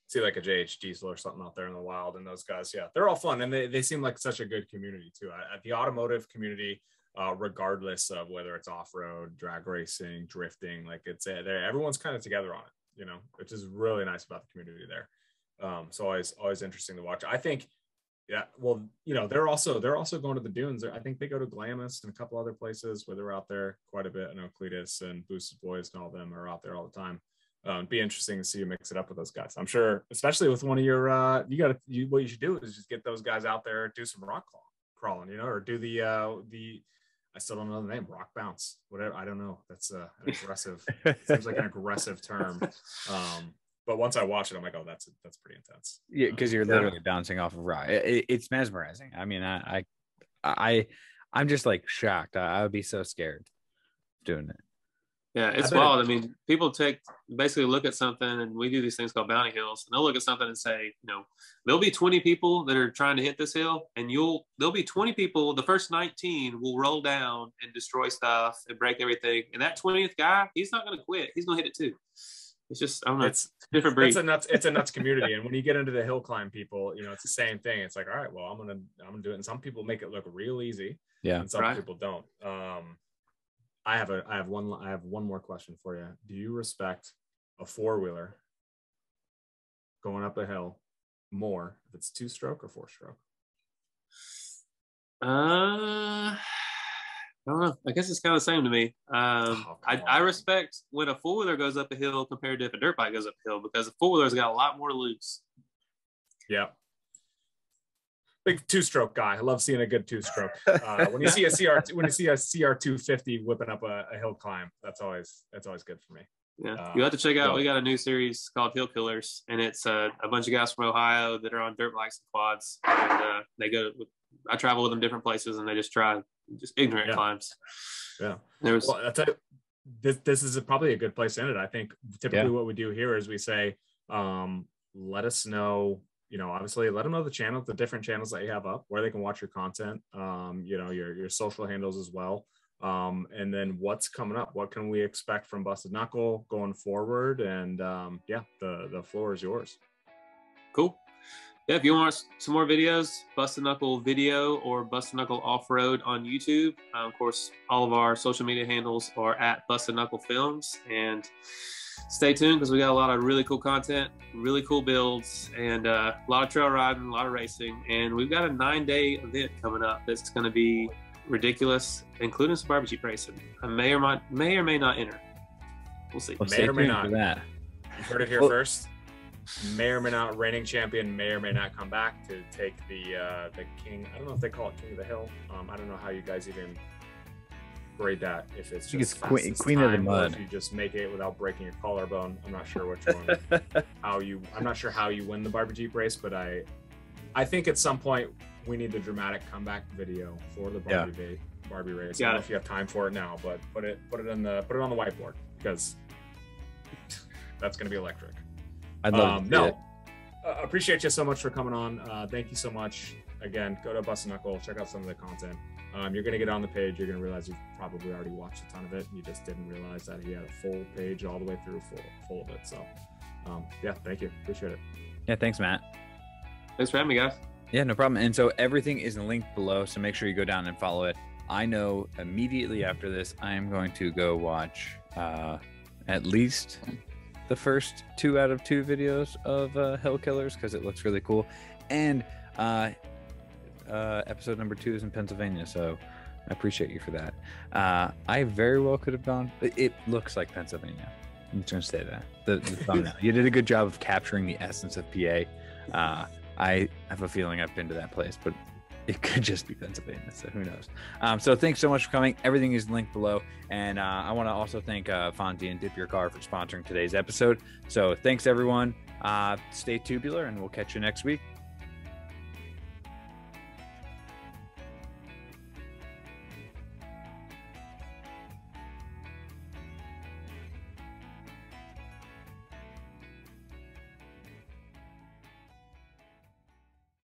See like a JH Diesel or something out there in the wild, and those guys, they're all fun, and they seem like such a good community too. The automotive community, regardless of whether it's off-road, drag racing, drifting, like everyone's kind of together on it, you know, which is really nice about the community there. So always interesting to watch. I think, well, you know, they're also going to the dunes. I think they go to Glamis and a couple other places where they're out there quite a bit. I know Cleetus and Boosted Boys and all of them are out there all the time. It'd be interesting to see you mix it up with those guys. I'm sure, especially with one of your, what you should do is just get those guys out there, do some rock crawling, you know, or do the I still don't know the name, rock bounce, whatever. I don't know. That's an aggressive, seems like an aggressive term. But once I watch it, I'm like, oh, that's pretty intense. Yeah, because you're literally bouncing off of rock. It's mesmerizing. I mean, I'm just like shocked. I would be so scared doing it. Yeah, it's wild. I mean, people basically look at something, and we do these things called bounty hills, and they'll look at something and say, you know, there'll be 20 people that are trying to hit this hill, and there'll be 20 people, the first 19 will roll down and destroy stuff and break everything. And that 20th guy, he's not going to quit. He's going to hit it too. It's just, I don't know, it's different breed. It's a nuts community. And when you get into the hill climb people, you know, it's the same thing. It's like, all right, well, I'm gonna do it. And some people make it look real easy. Yeah. And some people don't. I have one more question for you. Do you respect a four-wheeler going up a hill more if it's two-stroke or four-stroke? I don't know. I guess it's kind of the same to me. I respect when a four-wheeler goes up a hill compared to if a dirt bike goes up a hill, because a four-wheeler's got a lot more loops. Yeah. Big two-stroke guy. I love seeing a good two-stroke. When you see a CR250 whipping up a hill climb, that's always good for me. Yeah, you have to check out. We got a new series called Hill Killers, and it's a bunch of guys from Ohio that are on dirt bikes and quads, and they go. I travel with them different places, and they just try ignorant climbs. Yeah, this is probably a good place to end it. I think typically what we do here is we say, let us know. You know, obviously let them know the different channels that you have up, where they can watch your content, you know, your social handles as well. And then what's coming up, what can we expect from Busted Knuckle going forward? And the floor is yours. Cool. Yeah, if you want some more videos, Busted Knuckle Video or Busted Knuckle Off Road on YouTube. Of course, all of our social media handles are at Busted Knuckle Films, and stay tuned because we got a lot of really cool content, really cool builds, and a lot of trail riding, a lot of racing. And we've got a 9-day event coming up that's going to be ridiculous, including some barbecue racing. I may or may not enter. We'll see. Well, may or may not. You heard it here first. May or may not, reigning champion may or may not come back to take the king. I don't know if they call it King of the Hill. I don't know how you guys even grade that, if it's just queen of the mud, if you just make it without breaking your collarbone. I'm not sure which one. I'm not sure how you win the barber jeep race, but I think at some point we need the dramatic comeback video for the Barbie race. I don't know if you have time for it now, but put it on the whiteboard, because that's going to be electric. I'd love to see it. Appreciate you so much for coming on. Thank you so much. Again, go to Busted Knuckle, check out some of the content. You're going to get on the page, you're going to realize you've probably already watched a ton of it, and you just didn't realize that he had a full page all the way through full of it. So thank you, appreciate it. Yeah, thanks Matt. Thanks for having me, guys. Yeah, no problem. And so everything is linked below, so make sure you go down and follow it. I know immediately after this I am going to go watch at least the first 2 out of 2 videos of Hill Killers, because it looks really cool. And episode number 2 is in Pennsylvania, so I appreciate you for that. I very well could have gone, but it looks like Pennsylvania. I'm just gonna say that the thumbnail. You did a good job of capturing the essence of PA. I have a feeling I've been to that place, but it could just be Pennsylvania, so who knows. So thanks so much for coming. Everything is linked below, and I want to also thank Fonzie and Dip Your Car for sponsoring today's episode. So thanks everyone. Stay tubular, and we'll catch you next week.